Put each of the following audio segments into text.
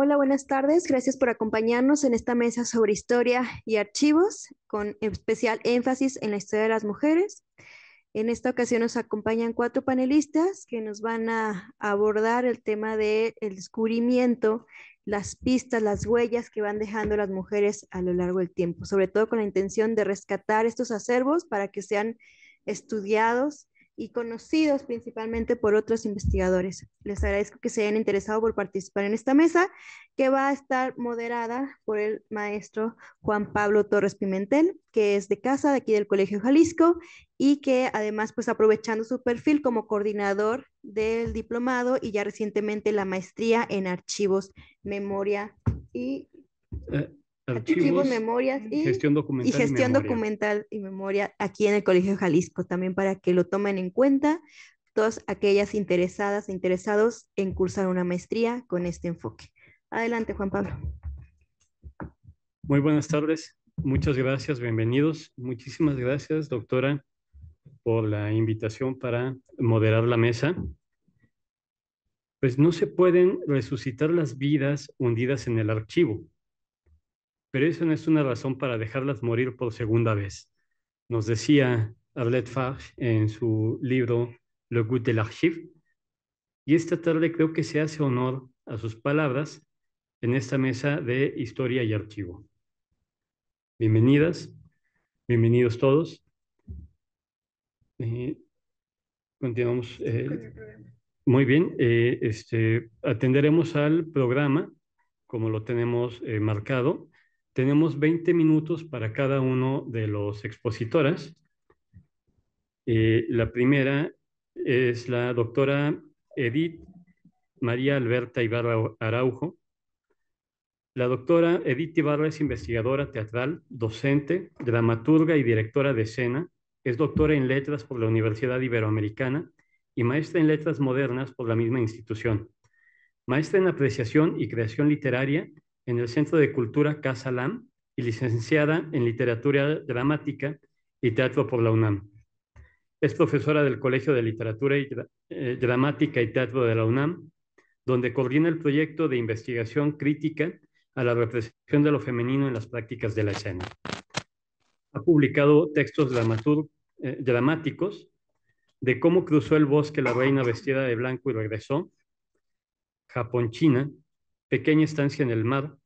Hola, buenas tardes. Gracias por acompañarnos en esta mesa sobre historia y archivos, con especial énfasis en la historia de las mujeres. En esta ocasión nos acompañan 4 panelistas que nos van a abordar el tema del descubrimiento, las pistas, las huellas que van dejando las mujeres a lo largo del tiempo, sobre todo con la intención de rescatar estos acervos para que sean estudiados y conocidos principalmente por otros investigadores. Les agradezco que se hayan interesado por participar en esta mesa, que va a estar moderada por el maestro Juan Pablo Torres Pimentel, que es de casa, de aquí del Colegio Jalisco, y que además, pues aprovechando su perfil como coordinador del diplomado y ya recientemente la maestría en archivos, memoria y... Archivos, memorias y gestión documental y memoria aquí en el Colegio de Jalisco, también para que lo tomen en cuenta todas aquellas interesadas e interesados en cursar una maestría con este enfoque. Adelante, Juan Pablo. Muy buenas tardes, muchas gracias, bienvenidos. Muchísimas gracias, doctora, por la invitación para moderar la mesa. Pues no se pueden resucitar las vidas hundidas en el archivo, pero eso no es una razón para dejarlas morir por segunda vez. Nos decía Arlette Farge en su libro Le Goût de l'Archive, y esta tarde creo que se hace honor a sus palabras en esta mesa de historia y archivo. Bienvenidas, bienvenidos todos. Continuamos. Muy bien, atenderemos al programa como lo tenemos marcado. Tenemos 20 minutos para cada uno de los expositoras. La primera es la doctora Edith María Alberta Ibarra Araujo. La doctora Edith Ibarra es investigadora teatral, docente, dramaturga y directora de escena. Es doctora en letras por la Universidad Iberoamericana y maestra en letras modernas por la misma institución. Maestra en apreciación y creación literaria en el Centro de Cultura Casa Lam y licenciada en Literatura Dramática y Teatro por la UNAM. Es profesora del Colegio de Literatura y Dramática y Teatro de la UNAM, donde coordina el proyecto de investigación crítica a la representación de lo femenino en las prácticas de la escena. Ha publicado textos dramáticos de Cómo cruzó el bosque la reina vestida de blanco y regresó, Japón, China, Pequeña estancia en el mar,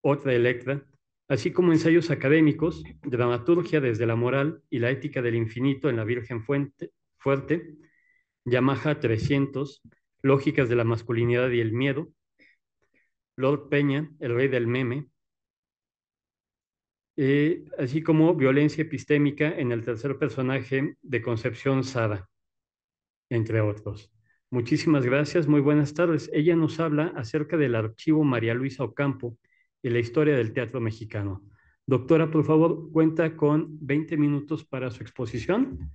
Otra Electra, así como ensayos académicos, dramaturgia desde la moral y la ética del infinito en La Virgen Fuerte, Yamaja 300, lógicas de la masculinidad y el miedo, Lord Peña, El Rey del Meme, así como violencia epistémica en el tercer personaje de Concepción Sada, entre otros. Muchísimas gracias, muy buenas tardes. Ella nos habla acerca del archivo María Luisa Ocampo y la historia del teatro mexicano. Doctora, por favor, cuenta con 20 minutos para su exposición.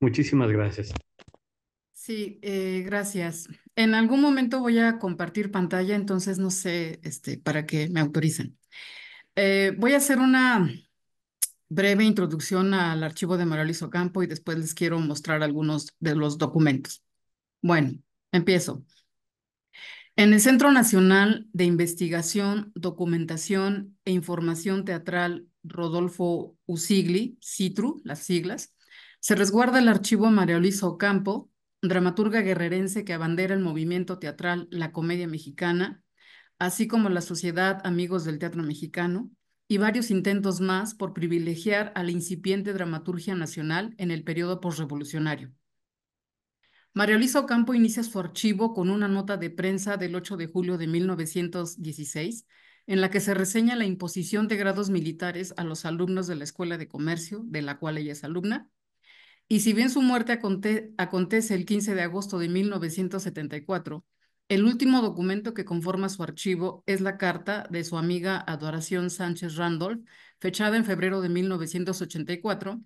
Muchísimas gracias. Sí, gracias. En algún momento voy a compartir pantalla, entonces no sé para que me autoricen. Voy a hacer una breve introducción al archivo de María Luisa Ocampo y después les quiero mostrar algunos de los documentos. Bueno, empiezo. En el Centro Nacional de Investigación, Documentación e Información Teatral Rodolfo Usigli, CITRU, las siglas, se resguarda el archivo María Luisa Ocampo, dramaturga guerrerense que abandera el movimiento teatral La Comedia Mexicana, así como la Sociedad Amigos del Teatro Mexicano, y varios intentos más por privilegiar a la incipiente dramaturgia nacional en el periodo posrevolucionario. María Luisa Ocampo inicia su archivo con una nota de prensa del 8 de julio de 1916, en la que se reseña la imposición de grados militares a los alumnos de la Escuela de Comercio, de la cual ella es alumna, y si bien su muerte acontece el 15 de agosto de 1974, el último documento que conforma su archivo es la carta de su amiga Adoración Sánchez Randolph, fechada en febrero de 1984,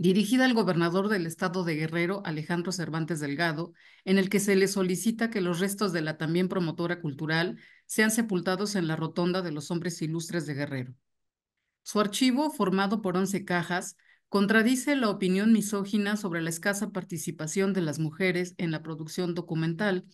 dirigida al gobernador del estado de Guerrero, Alejandro Cervantes Delgado, en el que se le solicita que los restos de la también promotora cultural sean sepultados en la rotonda de los hombres ilustres de Guerrero. Su archivo, formado por 11 cajas, contradice la opinión misógina sobre la escasa participación de las mujeres en la producción documental,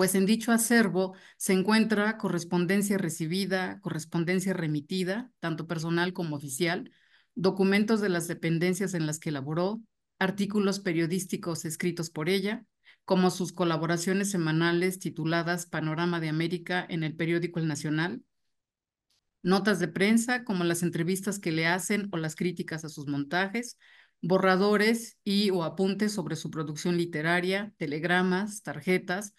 pues en dicho acervo se encuentra correspondencia recibida, correspondencia remitida, tanto personal como oficial, documentos de las dependencias en las que laboró, artículos periodísticos escritos por ella, como sus colaboraciones semanales tituladas Panorama de América en el periódico El Nacional, notas de prensa como las entrevistas que le hacen o las críticas a sus montajes, borradores y o apuntes sobre su producción literaria, telegramas, tarjetas,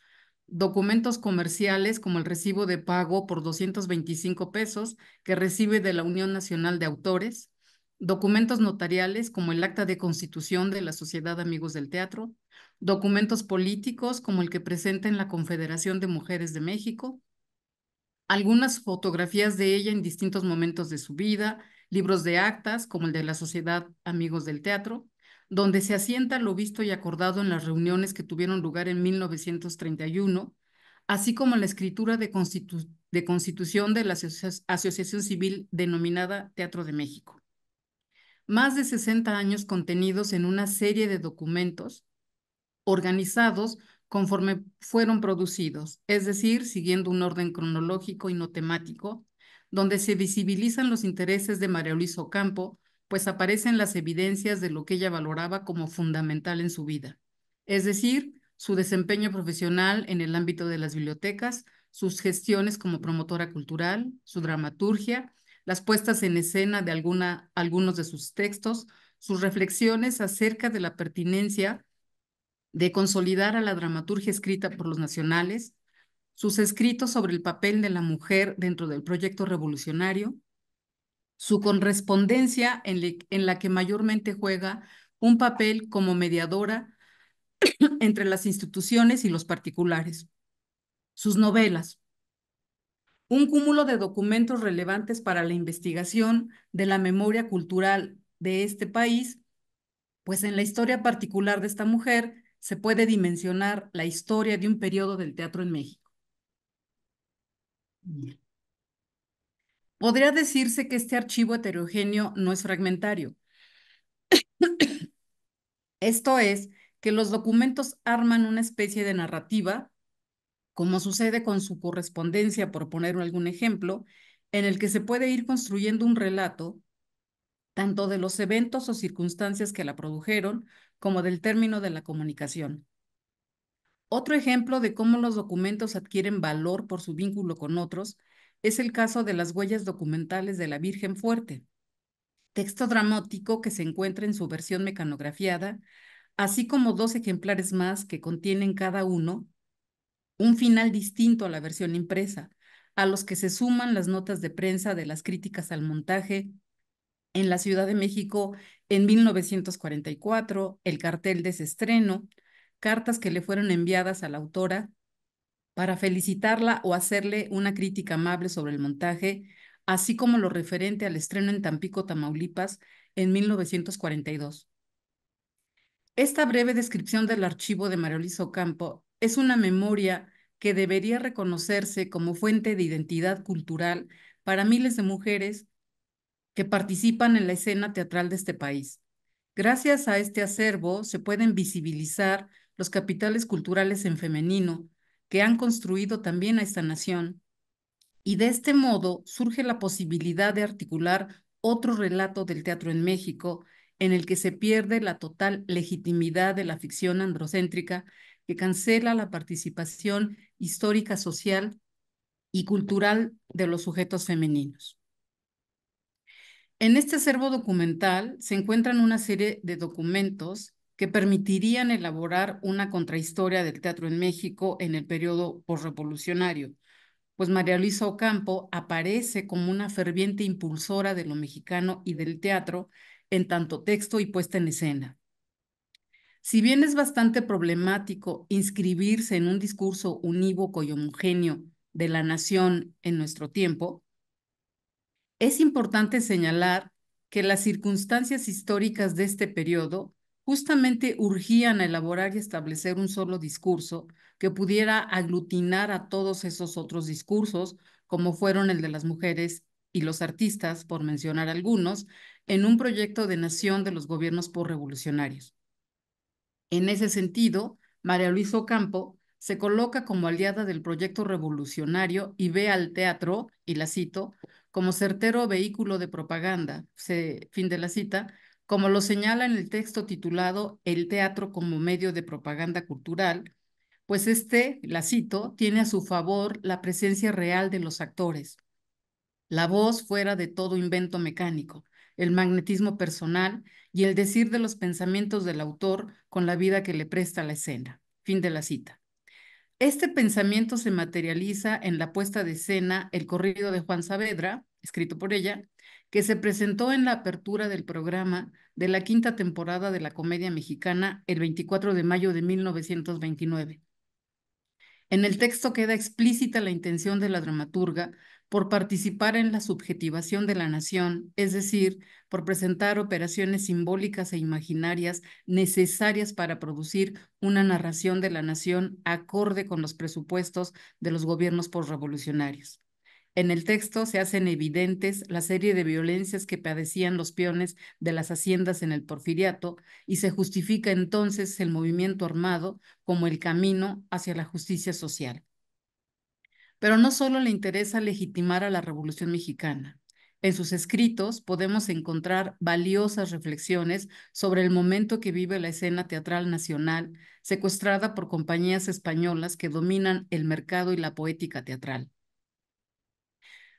documentos comerciales como el recibo de pago por 225 pesos que recibe de la Unión Nacional de Autores, documentos notariales como el acta de constitución de la Sociedad Amigos del Teatro, documentos políticos como el que presenta en la Confederación de Mujeres de México, algunas fotografías de ella en distintos momentos de su vida, libros de actas como el de la Sociedad Amigos del Teatro, donde se asienta lo visto y acordado en las reuniones que tuvieron lugar en 1931, así como la escritura de constitución de la Asociación Civil denominada Teatro de México. Más de 60 años contenidos en una serie de documentos organizados conforme fueron producidos, es decir, siguiendo un orden cronológico y no temático, donde se visibilizan los intereses de María Luisa Ocampo, pues aparecen las evidencias de lo que ella valoraba como fundamental en su vida, es decir, su desempeño profesional en el ámbito de las bibliotecas, sus gestiones como promotora cultural, su dramaturgia, las puestas en escena de algunos de sus textos, sus reflexiones acerca de la pertinencia de consolidar a la dramaturgia escrita por los nacionales, sus escritos sobre el papel de la mujer dentro del proyecto revolucionario, su correspondencia en la que mayormente juega un papel como mediadora entre las instituciones y los particulares, sus novelas, un cúmulo de documentos relevantes para la investigación de la memoria cultural de este país, pues en la historia particular de esta mujer se puede dimensionar la historia de un periodo del teatro en México. Podría decirse que este archivo heterogéneo no es fragmentario. Esto es, que los documentos arman una especie de narrativa, como sucede con su correspondencia, por poner algún ejemplo, en el que se puede ir construyendo un relato, tanto de los eventos o circunstancias que la produjeron, como del término de la comunicación. Otro ejemplo de cómo los documentos adquieren valor por su vínculo con otros es el caso de las huellas documentales de la Virgen Fuerte, texto dramático que se encuentra en su versión mecanografiada, así como dos ejemplares más que contienen cada uno un final distinto a la versión impresa, a los que se suman las notas de prensa de las críticas al montaje en la Ciudad de México en 1944, el cartel de ese estreno, cartas que le fueron enviadas a la autora para felicitarla o hacerle una crítica amable sobre el montaje, así como lo referente al estreno en Tampico, Tamaulipas, en 1942. Esta breve descripción del archivo de María Luisa Ocampo es una memoria que debería reconocerse como fuente de identidad cultural para miles de mujeres que participan en la escena teatral de este país. Gracias a este acervo se pueden visibilizar los capitales culturales en femenino que han construido también a esta nación, y de este modo surge la posibilidad de articular otro relato del teatro en México en el que se pierde la total legitimidad de la ficción androcéntrica que cancela la participación histórica, social y cultural de los sujetos femeninos. En este acervo documental se encuentran una serie de documentos que permitirían elaborar una contrahistoria del teatro en México en el periodo posrevolucionario, pues María Luisa Ocampo aparece como una ferviente impulsora de lo mexicano y del teatro en tanto texto y puesta en escena. Si bien es bastante problemático inscribirse en un discurso unívoco y homogéneo de la nación en nuestro tiempo, es importante señalar que las circunstancias históricas de este periodo justamente urgían a elaborar y establecer un solo discurso que pudiera aglutinar a todos esos otros discursos, como fueron el de las mujeres y los artistas, por mencionar algunos, en un proyecto de nación de los gobiernos posrevolucionarios. En ese sentido, María Luisa Ocampo se coloca como aliada del proyecto revolucionario y ve al teatro, y la cito, como certero vehículo de propaganda, fin de la cita, como lo señala en el texto titulado El teatro como medio de propaganda cultural, pues este, la cito, tiene a su favor la presencia real de los actores, la voz fuera de todo invento mecánico, el magnetismo personal y el decir de los pensamientos del autor con la vida que le presta la escena. Fin de la cita. Este pensamiento se materializa en la puesta de escena El corrido de Juan Saavedra, escrito por ella, que se presentó en la apertura del programa de la quinta temporada de La Comedia Mexicana el 24 de mayo de 1929. En el texto queda explícita la intención de la dramaturga por participar en la subjetivación de la nación, es decir, por presentar operaciones simbólicas e imaginarias necesarias para producir una narración de la nación acorde con los presupuestos de los gobiernos posrevolucionarios. En el texto se hacen evidentes la serie de violencias que padecían los peones de las haciendas en el Porfiriato y se justifica entonces el movimiento armado como el camino hacia la justicia social. Pero no solo le interesa legitimar a la Revolución Mexicana. En sus escritos podemos encontrar valiosas reflexiones sobre el momento que vive la escena teatral nacional, secuestrada por compañías españolas que dominan el mercado y la poética teatral.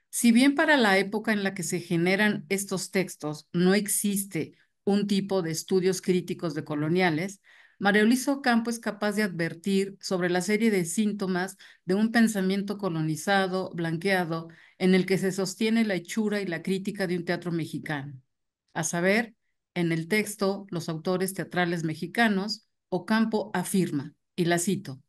Si bien para la época en la que se generan estos textos no existe un tipo de estudios críticos de coloniales, María Luisa Ocampo es capaz de advertir sobre la serie de síntomas de un pensamiento colonizado, blanqueado, en el que se sostiene la hechura y la crítica de un teatro mexicano. A saber, en el texto Los autores teatrales mexicanos, Ocampo afirma, y la cito,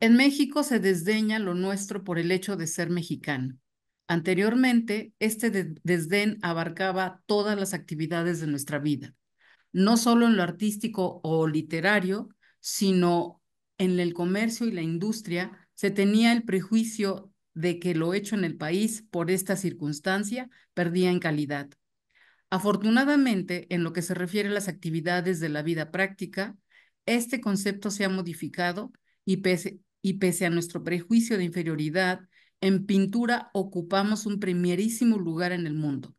«En México se desdeña lo nuestro por el hecho de ser mexicano. Anteriormente, este desdén abarcaba todas las actividades de nuestra vida, no solo en lo artístico o literario, sino en el comercio y la industria, se tenía el prejuicio de que lo hecho en el país por esta circunstancia perdía en calidad. Afortunadamente, en lo que se refiere a las actividades de la vida práctica, este concepto se ha modificado y pese a nuestro prejuicio de inferioridad, en pintura ocupamos un primerísimo lugar en el mundo.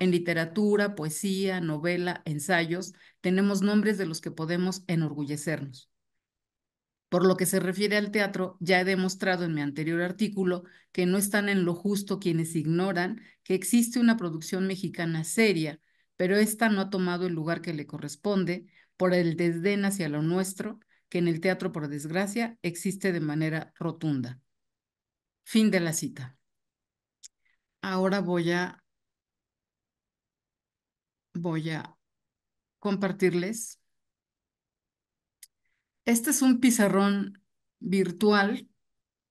En literatura, poesía, novela, ensayos, tenemos nombres de los que podemos enorgullecernos. Por lo que se refiere al teatro, ya he demostrado en mi anterior artículo que no están en lo justo quienes ignoran que existe una producción mexicana seria, pero esta no ha tomado el lugar que le corresponde por el desdén hacia lo nuestro, que en el teatro, por desgracia, existe de manera rotunda». Fin de la cita. Ahora voy a compartirles. Este es un pizarrón virtual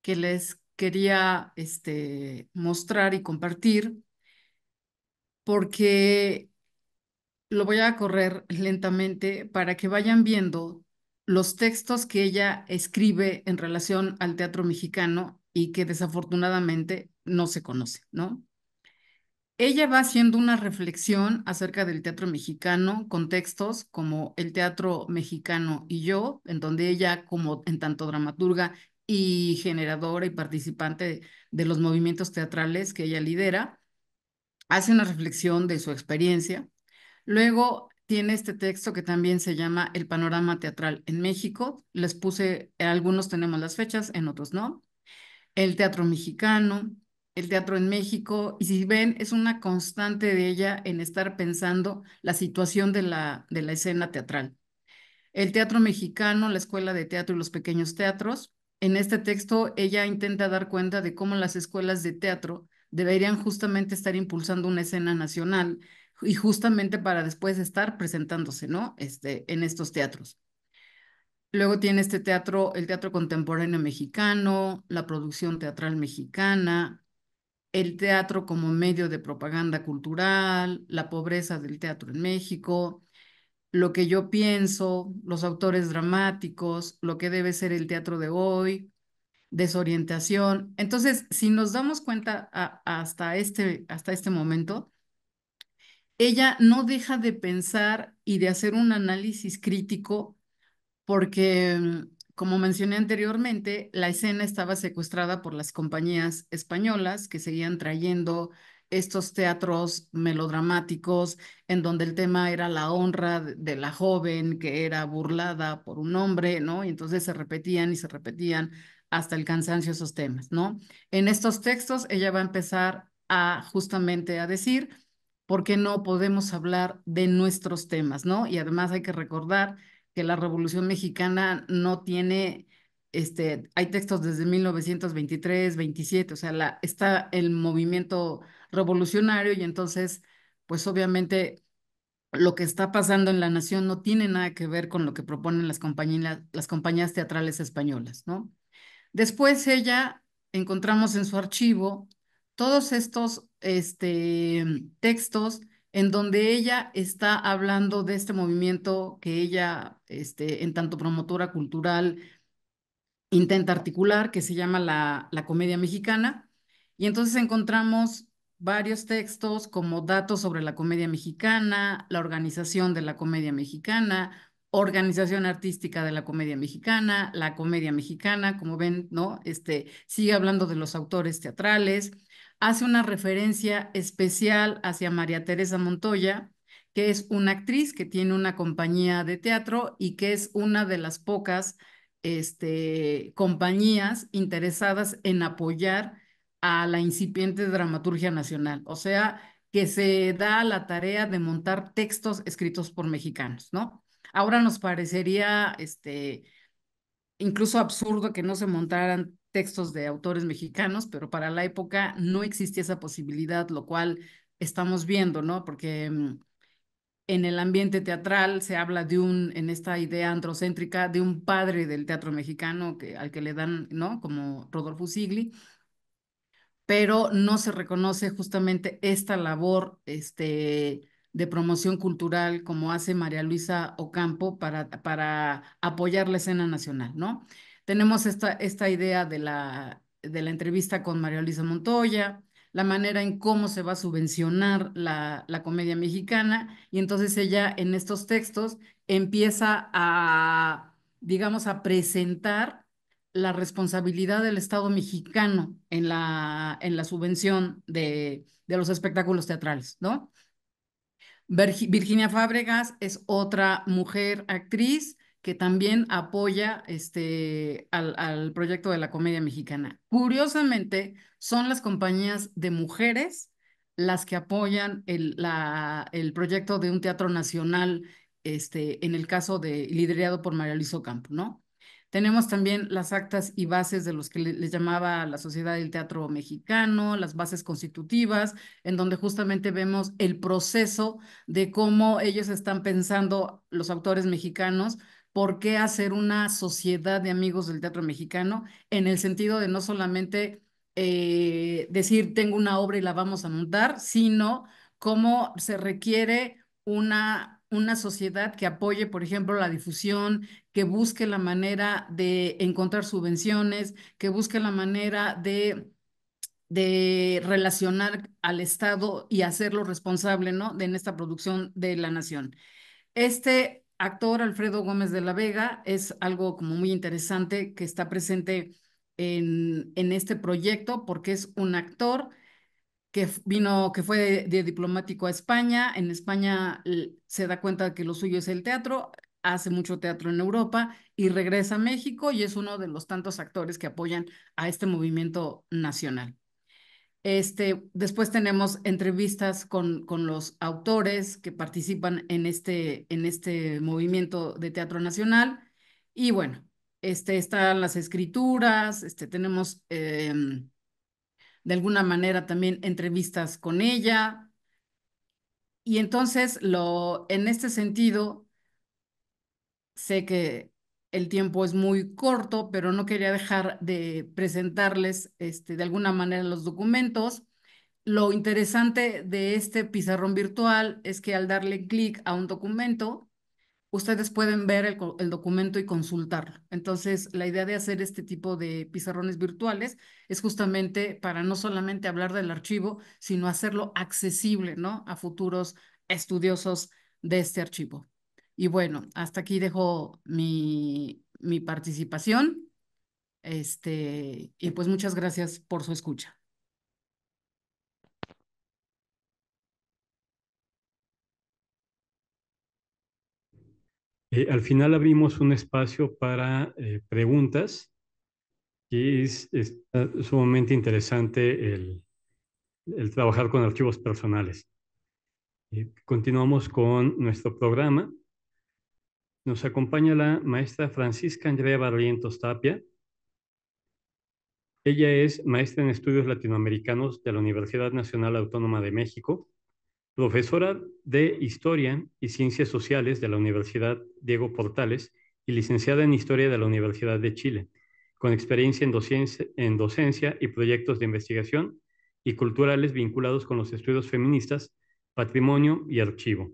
que les quería mostrar y compartir porque lo voy a correr lentamente para que vayan viendo los textos que ella escribe en relación al teatro mexicano y que desafortunadamente no se conoce, ¿no? Ella va haciendo una reflexión acerca del teatro mexicano con textos como El teatro mexicano y yo, en donde ella, como en tanto dramaturga y generadora y participante de los movimientos teatrales que ella lidera, hace una reflexión de su experiencia. Luego tiene este texto que también se llama El panorama teatral en México. Les puse, algunos tenemos las fechas, en otros no. El teatro mexicano, el teatro en México, y si ven, es una constante de ella en estar pensando la situación de la escena teatral. El teatro mexicano, la escuela de teatro y los pequeños teatros. En este texto, ella intenta dar cuenta de cómo las escuelas de teatro deberían justamente estar impulsando una escena nacional y justamente para después estar presentándose, ¿no? En estos teatros. Luego tiene este teatro, el teatro contemporáneo mexicano, la producción teatral mexicana, el teatro como medio de propaganda cultural, la pobreza del teatro en México, lo que yo pienso, los autores dramáticos, lo que debe ser el teatro de hoy, desorientación. Entonces, si nos damos cuenta hasta este momento, ella no deja de pensar y de hacer un análisis crítico porque Como mencioné anteriormente, la escena estaba secuestrada por las compañías españolas que seguían trayendo estos teatros melodramáticos en donde el tema era la honra de la joven que era burlada por un hombre, ¿no? Y entonces se repetían hasta el cansancio esos temas, ¿no? En estos textos ella va a empezar a justamente a decir por qué no podemos hablar de nuestros temas, ¿no? Y además hay que recordar que la Revolución Mexicana no tiene... hay textos desde 1923, 27, o sea, está el movimiento revolucionario y entonces, pues obviamente lo que está pasando en la nación no tiene nada que ver con lo que proponen las compañías teatrales españolas, ¿no? Después ella, encontramos en su archivo todos estos textos en donde ella está hablando de este movimiento que ella, en tanto promotora cultural, intenta articular, que se llama la Comedia Mexicana, y entonces encontramos varios textos como datos sobre la Comedia Mexicana, la organización de la Comedia Mexicana, organización artística de la Comedia Mexicana, como ven, ¿no? Sigue hablando de los autores teatrales, hace una referencia especial hacia María Teresa Montoya, que es una actriz que tiene una compañía de teatro y que es una de las pocas compañías interesadas en apoyar a la incipiente dramaturgia nacional, o sea, que se da la tarea de montar textos escritos por mexicanos, ¿no? Ahora nos parecería incluso absurdo que no se montaran textos de autores mexicanos, pero para la época no existía esa posibilidad, lo cual estamos viendo, ¿no? Porque en el ambiente teatral se habla en esta idea androcéntrica, de un padre del teatro mexicano al que le dan, ¿no? Como Rodolfo Usigli, pero no se reconoce justamente esta labor de promoción cultural como hace María Luisa Ocampo para apoyar la escena nacional, ¿no? Tenemos esta idea de la entrevista con María Luisa Montoya, la manera en cómo se va a subvencionar la Comedia Mexicana, y entonces ella en estos textos empieza a, digamos, a presentar la responsabilidad del Estado mexicano en la subvención de los espectáculos teatrales, ¿no? Virginia Fábregas es otra mujer actriz que también apoya al proyecto de la Comedia Mexicana. Curiosamente, son las compañías de mujeres las que apoyan el proyecto de un teatro nacional, en el caso liderado por María Luisa Ocampo, ¿no? Tenemos también las actas y bases de los que les llamaba la Sociedad del Teatro Mexicano, las bases constitutivas, en donde justamente vemos el proceso de cómo ellos están pensando, los autores mexicanos, por qué hacer una sociedad de amigos del teatro mexicano, en el sentido de no solamente decir tengo una obra y la vamos a montar, sino cómo se requiere una sociedad que apoye, por ejemplo, la difusión, que busque la manera de encontrar subvenciones, que busque la manera de relacionar al Estado y hacerlo responsable, ¿no? En esta producción de la nación. Este actor Alfredo Gómez de la Vega es algo como muy interesante que está presente en este proyecto, porque es un actor que fue de diplomático a España. En España se da cuenta que lo suyo es el teatro, hace mucho teatro en Europa y regresa a México y es uno de los tantos actores que apoyan a este movimiento nacional. Después tenemos entrevistas con los autores que participan en este movimiento de teatro nacional. Y bueno, están las escrituras, tenemos de alguna manera también entrevistas con ella. Y entonces, en este sentido, sé que el tiempo es muy corto, pero no quería dejar de presentarles de alguna manera los documentos. Lo interesante de este pizarrón virtual es que al darle clic a un documento, ustedes pueden ver el documento y consultarlo. Entonces, la idea de hacer este tipo de pizarrones virtuales es justamente para no solamente hablar del archivo, sino hacerlo accesible, ¿no? A futuros estudiosos de este archivo. Y bueno, hasta aquí dejo mi mi participación. Y pues muchas gracias por su escucha. Al final abrimos un espacio para preguntas y es sumamente interesante el trabajar con archivos personales. Continuamos con nuestro programa. Nos acompaña la maestra Francisca Andrea Barrientos Tapia. Ella es maestra en estudios latinoamericanos de la Universidad Nacional Autónoma de México, profesora de Historia y Ciencias Sociales de la Universidad Diego Portales y licenciada en Historia de la Universidad de Chile, con experiencia en docencia y proyectos de investigación y culturales vinculados con los estudios feministas, patrimonio y archivo.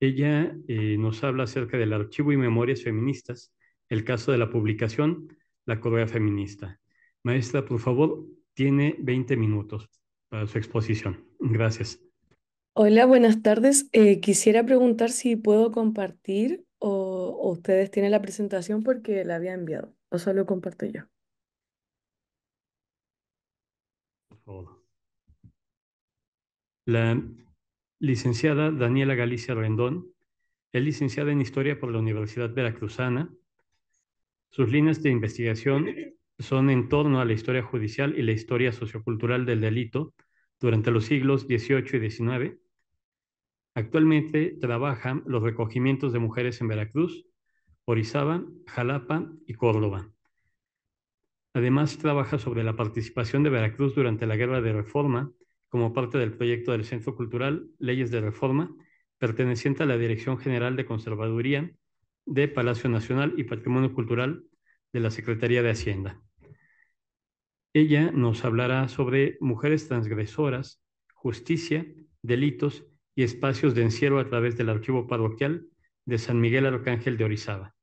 Ella nos habla acerca del archivo y memorias feministas, el caso de la publicación La Correa Feminista. Maestra, por favor, tiene 20 minutos para su exposición. Gracias. Hola, buenas tardes. Quisiera preguntar si puedo compartir o ustedes tienen la presentación porque la había enviado. O solo comparto yo. Por favor. La licenciada Daniela Galicia Rendón es licenciada en Historia por la Universidad Veracruzana. Sus líneas de investigación son en torno a la historia judicial y la historia sociocultural del delito durante los siglos XVIII y XIX. Actualmente trabajan los recogimientos de mujeres en Veracruz, Orizaba, Jalapa y Córdoba. Además, trabaja sobre la participación de Veracruz durante la Guerra de Reforma como parte del proyecto del Centro Cultural Leyes de Reforma, perteneciente a la Dirección General de Conservaduría de Palacio Nacional y Patrimonio Cultural de la Secretaría de Hacienda. Ella nos hablará sobre mujeres transgresoras, justicia, delitos y espacios de encierro a través del Archivo Parroquial de San Miguel Arcángel de Orizaba,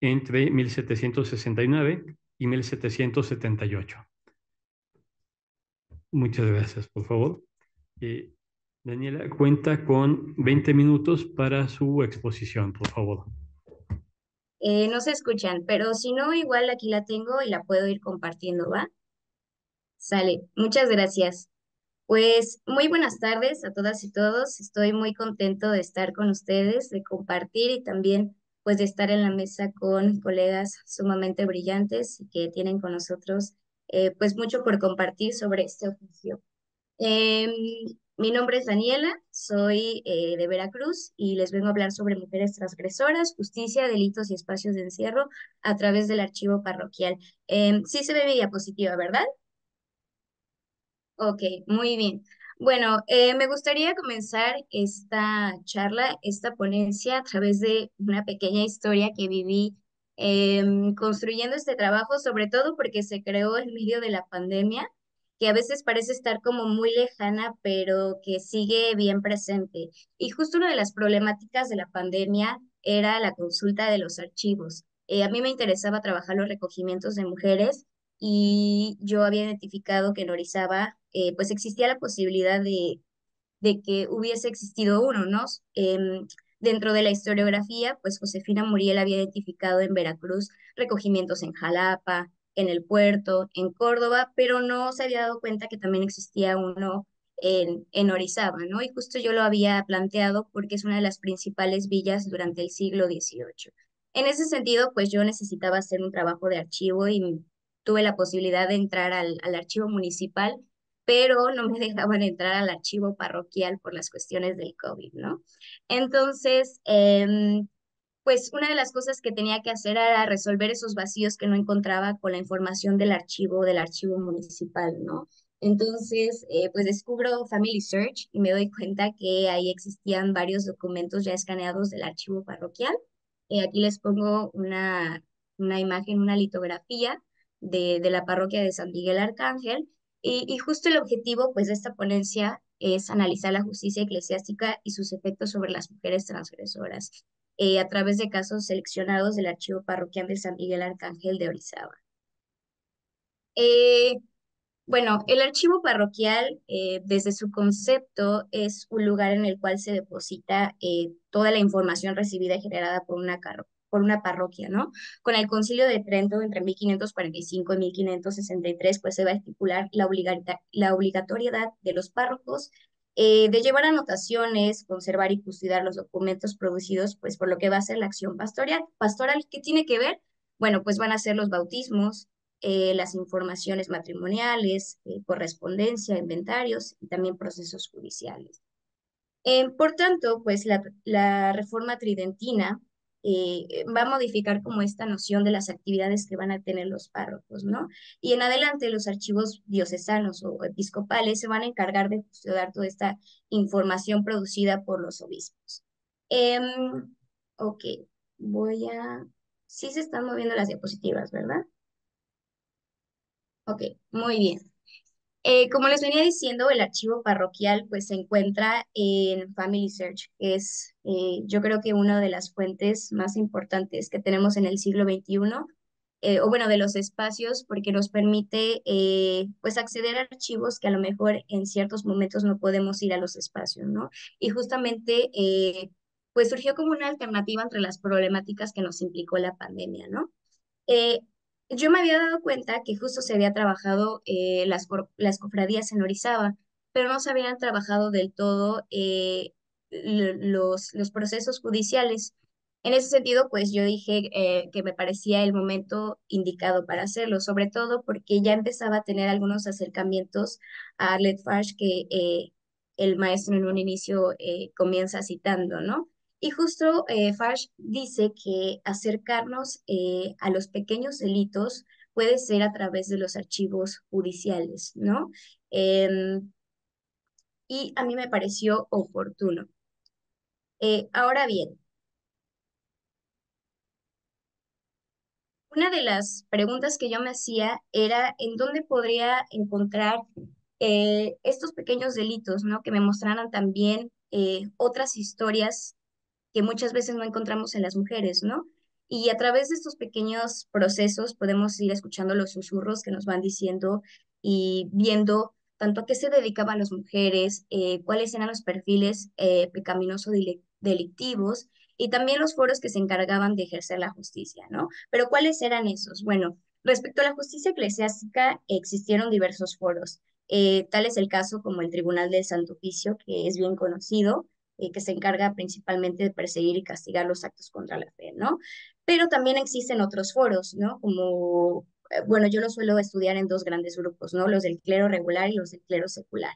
entre 1769 y 1778. Muchas gracias, por favor. Daniela, cuenta con 20 minutos para su exposición, por favor. No se escuchan, pero si no, igual aquí la tengo y la puedo ir compartiendo, ¿va? Sale, muchas gracias. Pues muy buenas tardes a todas y todos. Estoy muy contento de estar con ustedes, de compartir y también pues de estar en la mesa con colegas sumamente brillantes y que tienen con nosotros pues mucho por compartir sobre este oficio. Mi nombre es Daniela, soy de Veracruz y les vengo a hablar sobre mujeres transgresoras, justicia, delitos y espacios de encierro a través del archivo parroquial. Sí se ve mi diapositiva, ¿verdad? Ok, muy bien. Bueno, me gustaría comenzar esta charla, esta ponencia, a través de una pequeña historia que viví construyendo este trabajo, sobre todo porque se creó en medio de la pandemia, que a veces parece estar como muy lejana, pero que sigue bien presente. Y justo una de las problemáticas de la pandemia era la consulta de los archivos. A mí me interesaba trabajar los recogimientos de mujeres y yo había identificado que en Orizaba pues existía la posibilidad de que hubiese existido uno, ¿no? Dentro de la historiografía, pues Josefina Muriel había identificado en Veracruz recogimientos en Jalapa, en el puerto, en Córdoba, pero no se había dado cuenta que también existía uno en Orizaba, ¿no? Y justo yo lo había planteado porque es una de las principales villas durante el siglo XVIII. En ese sentido, pues yo necesitaba hacer un trabajo de archivo y tuve la posibilidad de entrar al archivo municipal, pero no me dejaban entrar al archivo parroquial por las cuestiones del COVID, ¿no? Entonces, pues una de las cosas que tenía que hacer era resolver esos vacíos que no encontraba con la información del archivo municipal, ¿no? Entonces, pues descubro FamilySearch y me doy cuenta que ahí existían varios documentos ya escaneados del archivo parroquial. Aquí les pongo una imagen, una litografía de la parroquia de San Miguel Arcángel y justo el objetivo pues de esta ponencia es analizar la justicia eclesiástica y sus efectos sobre las mujeres transgresoras. A través de casos seleccionados del Archivo Parroquial de San Miguel Arcángel de Orizaba. Bueno, el archivo parroquial, desde su concepto, es un lugar en el cual se deposita toda la información recibida y generada por una por una parroquia, ¿no? Con el Concilio de Trento entre 1545 y 1563, pues se va a estipular la obligatoriedad de los párrocos de llevar anotaciones, conservar y custodiar los documentos producidos, pues por lo que va a ser la acción pastoral. ¿Qué tiene que ver? Bueno, pues van a ser los bautismos, las informaciones matrimoniales, correspondencia, inventarios y también procesos judiciales. Por tanto, pues la reforma tridentina va a modificar como esta noción de las actividades que van a tener los párrocos, ¿no? Y en adelante los archivos diocesanos o episcopales se van a encargar de custodiar toda esta información producida por los obispos. Ok, voy a... Sí se están moviendo las diapositivas, ¿verdad? Ok, muy bien. Como les venía diciendo, el archivo parroquial pues, se encuentra en FamilySearch, que es yo creo que una de las fuentes más importantes que tenemos en el siglo XXI, o bueno, de los espacios, porque nos permite pues, acceder a archivos que a lo mejor en ciertos momentos no podemos ir a los espacios, ¿no? Y justamente pues surgió como una alternativa entre las problemáticas que nos implicó la pandemia, ¿no? Yo me había dado cuenta que justo se había trabajado las cofradías en Orizaba, pero no se habían trabajado del todo los procesos judiciales. En ese sentido, pues yo dije que me parecía el momento indicado para hacerlo, sobre todo porque ya empezaba a tener algunos acercamientos a Arlette Farge que el maestro en un inicio comienza citando, ¿no? Y justo Farge dice que acercarnos a los pequeños delitos puede ser a través de los archivos judiciales, ¿no? Y a mí me pareció oportuno. Ahora bien, una de las preguntas que yo me hacía era en dónde podría encontrar estos pequeños delitos, ¿no? Que me mostraran también otras historias que muchas veces no encontramos en las mujeres, ¿no? Y a través de estos pequeños procesos podemos ir escuchando los susurros que nos van diciendo y viendo tanto a qué se dedicaban las mujeres, cuáles eran los perfiles pecaminosos delictivos y también los foros que se encargaban de ejercer la justicia, ¿no? Pero ¿cuáles eran esos? Bueno, respecto a la justicia eclesiástica existieron diversos foros. Tal es el caso como el Tribunal del Santo Oficio, que es bien conocido, que se encarga principalmente de perseguir y castigar los actos contra la fe, ¿no? Pero también existen otros foros, ¿no? Como, bueno, yo los suelo estudiar en dos grandes grupos, ¿no? Los del clero regular y los del clero secular.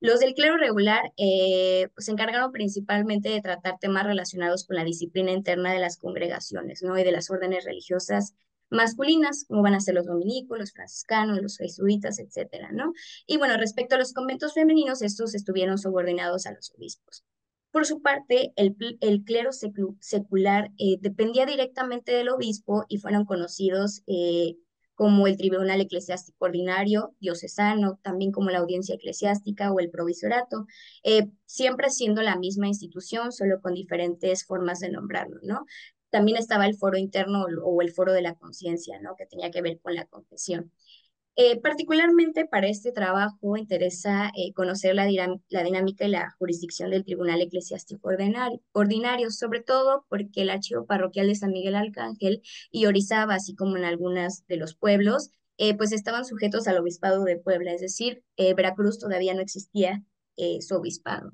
Los del clero regular pues, se encargaron principalmente de tratar temas relacionados con la disciplina interna de las congregaciones, ¿no? Y de las órdenes religiosas masculinas, como van a ser los dominicos, los franciscanos, los jesuitas, etcétera, ¿no? Y bueno, respecto a los conventos femeninos, estos estuvieron subordinados a los obispos. Por su parte, el clero secular dependía directamente del obispo y fueron conocidos como el Tribunal Eclesiástico Ordinario, diocesano, también como la Audiencia Eclesiástica o el Provisorato, siempre siendo la misma institución, solo con diferentes formas de nombrarlo, ¿no? También estaba el foro interno o el foro de la conciencia, ¿no? Que tenía que ver con la confesión. Particularmente para este trabajo interesa conocer la dinámica y la jurisdicción del Tribunal Eclesiástico Ordinario, sobre todo porque el Archivo Parroquial de San Miguel Arcángel y Orizaba, así como en algunos de los pueblos, pues estaban sujetos al obispado de Puebla, es decir, Veracruz todavía no existía su obispado.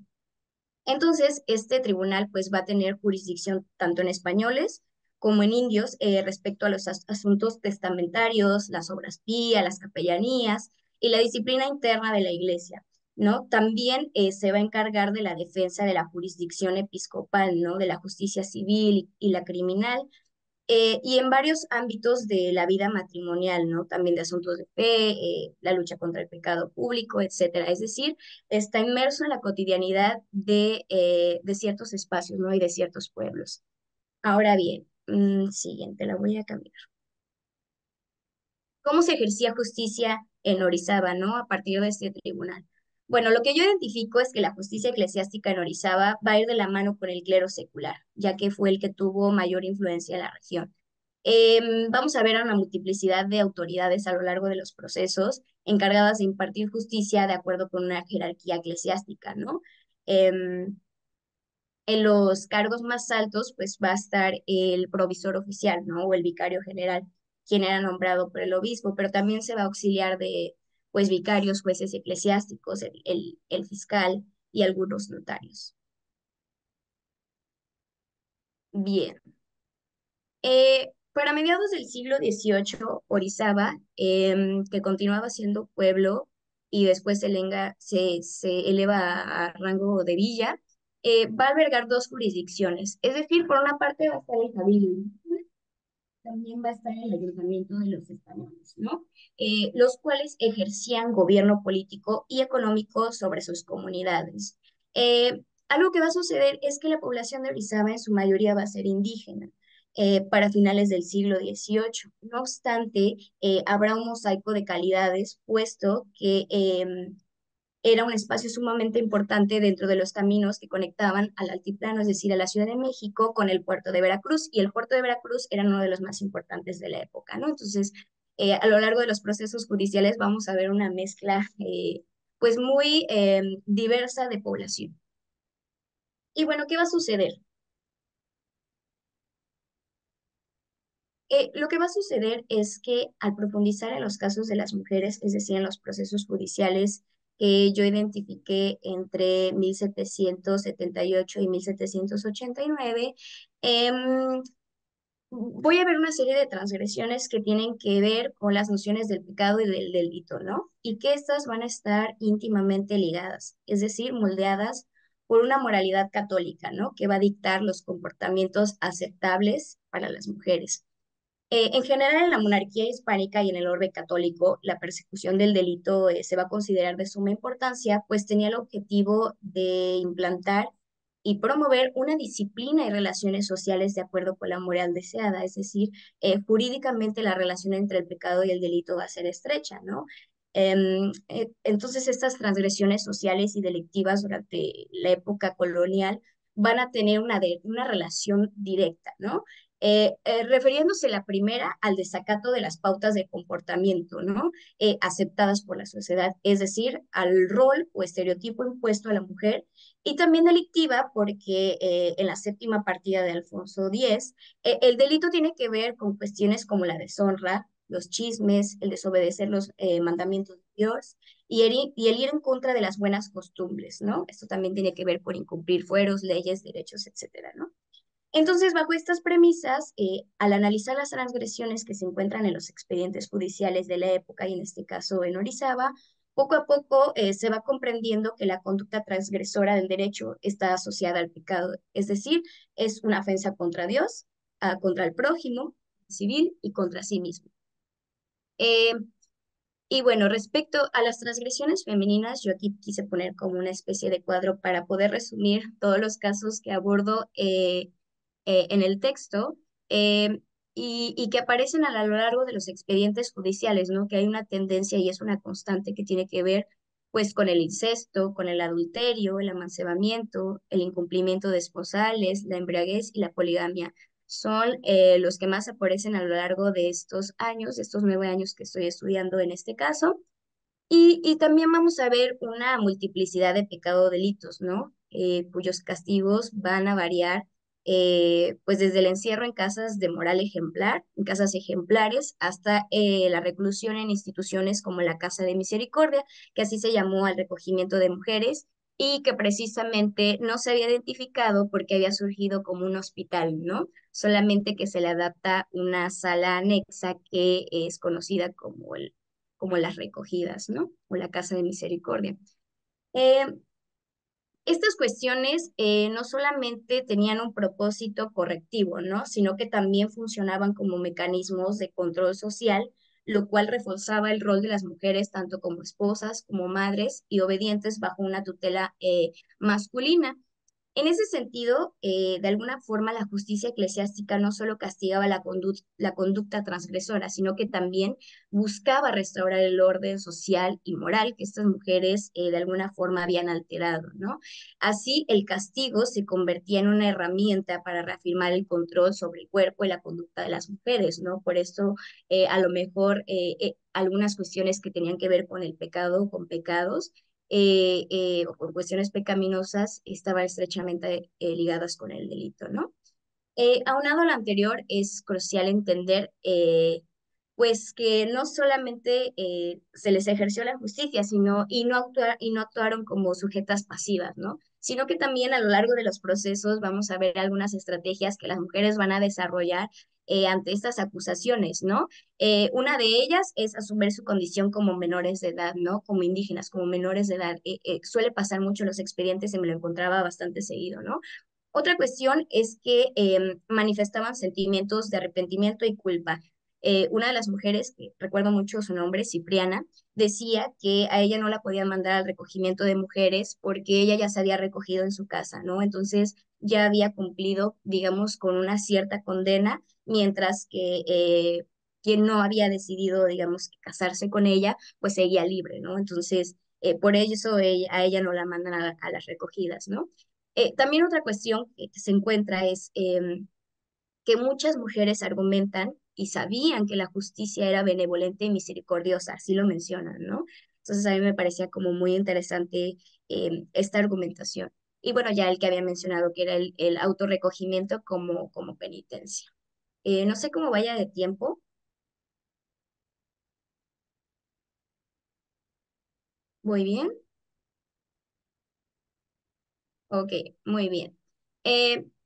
Entonces, este tribunal pues, va a tener jurisdicción tanto en españoles como en indios, respecto a los asuntos testamentarios, las obras pía, las capellanías y la disciplina interna de la iglesia, ¿no? También se va a encargar de la defensa de la jurisdicción episcopal, ¿no? De la justicia civil y la criminal, y en varios ámbitos de la vida matrimonial, ¿no? También de asuntos de fe, la lucha contra el pecado público, etcétera. Es decir, está inmerso en la cotidianidad de ciertos espacios, ¿no? Y de ciertos pueblos. Ahora bien, siguiente, la voy a cambiar. ¿Cómo se ejercía justicia en Orizaba, ¿no? A partir de este tribunal. Bueno, lo que yo identifico es que la justicia eclesiástica en Orizaba va a ir de la mano con el clero secular, ya que fue el que tuvo mayor influencia en la región. Vamos a ver una multiplicidad de autoridades a lo largo de los procesos encargadas de impartir justicia de acuerdo con una jerarquía eclesiástica, ¿no? en los cargos más altos pues va a estar el provisor oficial, ¿no? O el vicario general, quien era nombrado por el obispo, pero también se va a auxiliar de pues vicarios, jueces eclesiásticos, el fiscal y algunos notarios. Bien. Para mediados del siglo XVIII, Orizaba, que continuaba siendo pueblo y después se eleva a rango de villa, va a albergar dos jurisdicciones. Es decir, por una parte va a estar el cabildo, también va a estar el ayuntamiento de los españoles, ¿no? Los cuales ejercían gobierno político y económico sobre sus comunidades. Algo que va a suceder es que la población de Orizaba en su mayoría va a ser indígena para finales del siglo XVIII. No obstante, habrá un mosaico de calidades, puesto que era un espacio sumamente importante dentro de los caminos que conectaban al altiplano, es decir, a la Ciudad de México con el puerto de Veracruz, y el puerto de Veracruz era uno de los más importantes de la época, ¿no? Entonces, a lo largo de los procesos judiciales vamos a ver una mezcla pues muy diversa de población. Y bueno, ¿qué va a suceder? Lo que va a suceder es que al profundizar en los casos de las mujeres, es decir, en los procesos judiciales que yo identifiqué entre 1778 y 1789, voy a ver una serie de transgresiones que tienen que ver con las nociones del pecado y del delito, ¿no? Y que estas van a estar íntimamente ligadas, es decir, moldeadas por una moralidad católica, ¿no? Que va a dictar los comportamientos aceptables para las mujeres. En general, en la monarquía hispánica y en el orbe católico, la persecución del delito se va a considerar de suma importancia, pues tenía el objetivo de implantar y promover una disciplina y relaciones sociales de acuerdo con la moral deseada. Es decir, jurídicamente la relación entre el pecado y el delito va a ser estrecha, ¿no? Entonces, estas transgresiones sociales y delictivas durante la época colonial van a tener una relación directa, ¿no? Refiriéndose la primera al desacato de las pautas de comportamiento, ¿no? Aceptadas por la sociedad, es decir, al rol o estereotipo impuesto a la mujer, y también delictiva porque en la séptima partida de Alfonso X, el delito tiene que ver con cuestiones como la deshonra, los chismes, el desobedecer los mandamientos de Dios y el ir en contra de las buenas costumbres, ¿no? Esto también tiene que ver con incumplir fueros, leyes, derechos, etcétera, ¿no? Entonces, bajo estas premisas, al analizar las transgresiones que se encuentran en los expedientes judiciales de la época, y en este caso en Orizaba, poco a poco se va comprendiendo que la conducta transgresora del derecho está asociada al pecado, es decir, es una ofensa contra Dios, contra el prójimo civil y contra sí mismo. Y bueno, respecto a las transgresiones femeninas, yo aquí quise poner como una especie de cuadro para poder resumir todos los casos que abordo en el texto y que aparecen a lo largo de los expedientes judiciales, ¿no? Que hay una tendencia y es una constante que tiene que ver pues con el incesto, con el adulterio, el amancebamiento, el incumplimiento de esposales, la embriaguez y la poligamia. Son los que más aparecen a lo largo de estos años, de estos 9 años que estoy estudiando en este caso. Y también vamos a ver una multiplicidad de pecado delitos, ¿no? Cuyos castigos van a variar pues desde el encierro en casas de moral ejemplar, en casas ejemplares, hasta la reclusión en instituciones como la Casa de Misericordia, que así se llamó al recogimiento de mujeres, y que precisamente no se había identificado porque había surgido como un hospital, ¿no? Solamente que se le adapta una sala anexa que es conocida como, como las recogidas, ¿no? O la Casa de Misericordia. Estas cuestiones no solamente tenían un propósito correctivo, ¿no? Sino que también funcionaban como mecanismos de control social, lo cual reforzaba el rol de las mujeres tanto como esposas, como madres y obedientes bajo una tutela masculina. En ese sentido, de alguna forma, la justicia eclesiástica no solo castigaba la conducta transgresora, sino que también buscaba restaurar el orden social y moral que estas mujeres de alguna forma habían alterado, ¿no? Así, el castigo se convertía en una herramienta para reafirmar el control sobre el cuerpo y la conducta de las mujeres, ¿no? Por esto, a lo mejor, algunas cuestiones que tenían que ver con el pecado, con pecados, o por cuestiones pecaminosas estaban estrechamente ligadas con el delito, ¿no? Aunado a lo anterior, es crucial entender pues que no solamente se les ejerció la justicia, sino, no actuaron como sujetas pasivas, ¿no? Sino que también a lo largo de los procesos vamos a ver algunas estrategias que las mujeres van a desarrollar ante estas acusaciones, ¿no? Una de ellas es asumir su condición como menores de edad, ¿no? Como indígenas, como menores de edad. Suele pasar mucho en los expedientes, se me lo encontraba bastante seguido, ¿no? Otra cuestión es que manifestaban sentimientos de arrepentimiento y culpa. Una de las mujeres, que recuerdo mucho su nombre, Cipriana, decía que a ella no la podían mandar al recogimiento de mujeres porque ella ya se había recogido en su casa, ¿no? Entonces ya había cumplido, digamos, con una cierta condena, mientras que quien no había decidido, digamos, casarse con ella, pues seguía libre, ¿no? Entonces por eso a ella no la mandan a las recogidas, ¿no? También otra cuestión que se encuentra es que muchas mujeres argumentan y sabían que la justicia era benevolente y misericordiosa, así lo mencionan, ¿no? Entonces a mí me parecía como muy interesante esta argumentación. Y bueno, ya el que había mencionado, que era el autorrecogimiento como penitencia. No sé cómo vaya de tiempo. ¿Voy bien? Ok, muy bien.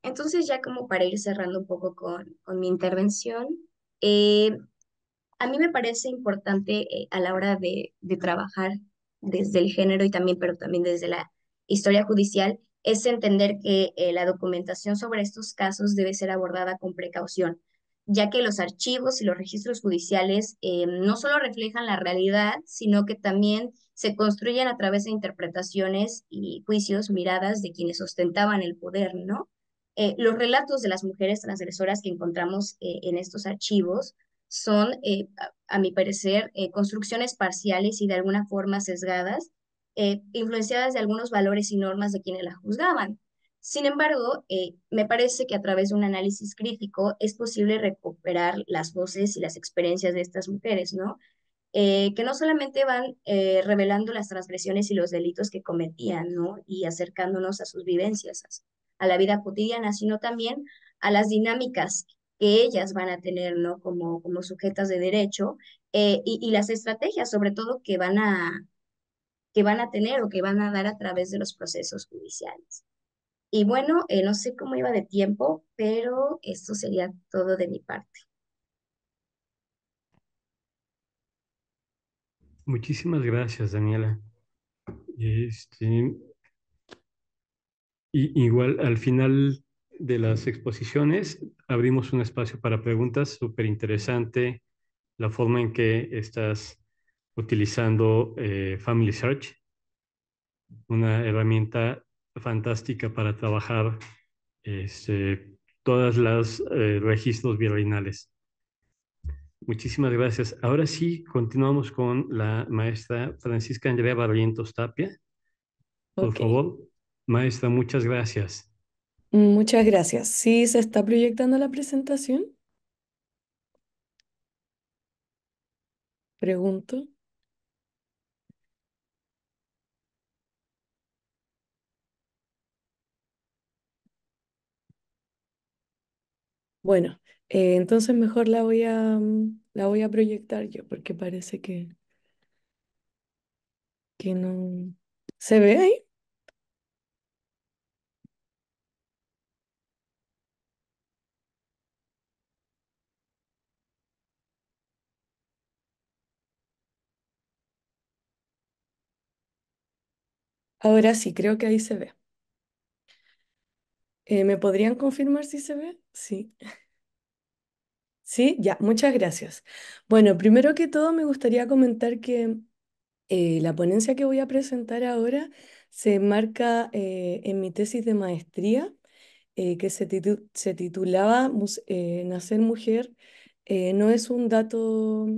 Entonces ya como para ir cerrando un poco con mi intervención, a mí me parece importante a la hora de trabajar desde el género y también, pero también desde la historia judicial, es entender que la documentación sobre estos casos debe ser abordada con precaución, ya que los archivos y los registros judiciales no solo reflejan la realidad, sino que también se construyen a través de interpretaciones y juicios, miradas de quienes ostentaban el poder, ¿no? Los relatos de las mujeres transgresoras que encontramos en estos archivos son, a mi parecer, construcciones parciales y de alguna forma sesgadas, influenciadas de algunos valores y normas de quienes las juzgaban. Sin embargo, me parece que a través de un análisis crítico es posible recuperar las voces y las experiencias de estas mujeres, ¿no? Que no solamente van revelando las transgresiones y los delitos que cometían, ¿no? Y acercándonos a sus vivencias, a la vida cotidiana, sino también a las dinámicas que ellas van a tener, ¿no? Como sujetas de derecho y las estrategias, sobre todo, que van a tener o que van a dar a través de los procesos judiciales. Y bueno, no sé cómo iba de tiempo, pero esto sería todo de mi parte. Muchísimas gracias, Daniela. Y igual al final de las exposiciones abrimos un espacio para preguntas. Súper interesante la forma en que estás utilizando FamilySearch, una herramienta fantástica para trabajar todas las registros virreinales. Muchísimas gracias. Ahora sí, continuamos con la maestra Francisca Andrea Barrientos Tapia. Por favor. Maestra, muchas gracias. Muchas gracias. ¿Sí se está proyectando la presentación? Pregunto. Bueno, entonces mejor la voy a proyectar yo, porque parece que no... ¿Se ve ahí? Ahora sí, creo que ahí se ve. ¿Me podrían confirmar si se ve? Sí. Sí, ya, muchas gracias. Bueno, primero que todo me gustaría comentar que la ponencia que voy a presentar ahora se enmarca en mi tesis de maestría, que se titulaba Nacer mujer no es un dato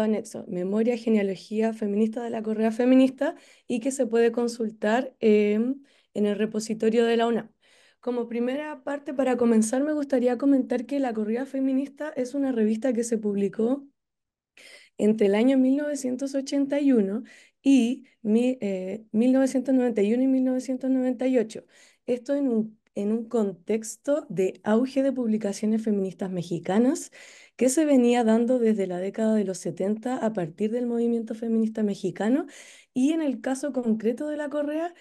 anexo, Memoria, Genealogía Feminista de la Correa Feminista, y que se puede consultar en el repositorio de la UNAM. Como primera parte, para comenzar, me gustaría comentar que La Correa Feminista es una revista que se publicó entre el año 1981 y 1991 y 1998. Esto en un contexto de auge de publicaciones feministas mexicanas que se venía dando desde la década de los 70 a partir del movimiento feminista mexicano, y en el caso concreto de La Correa,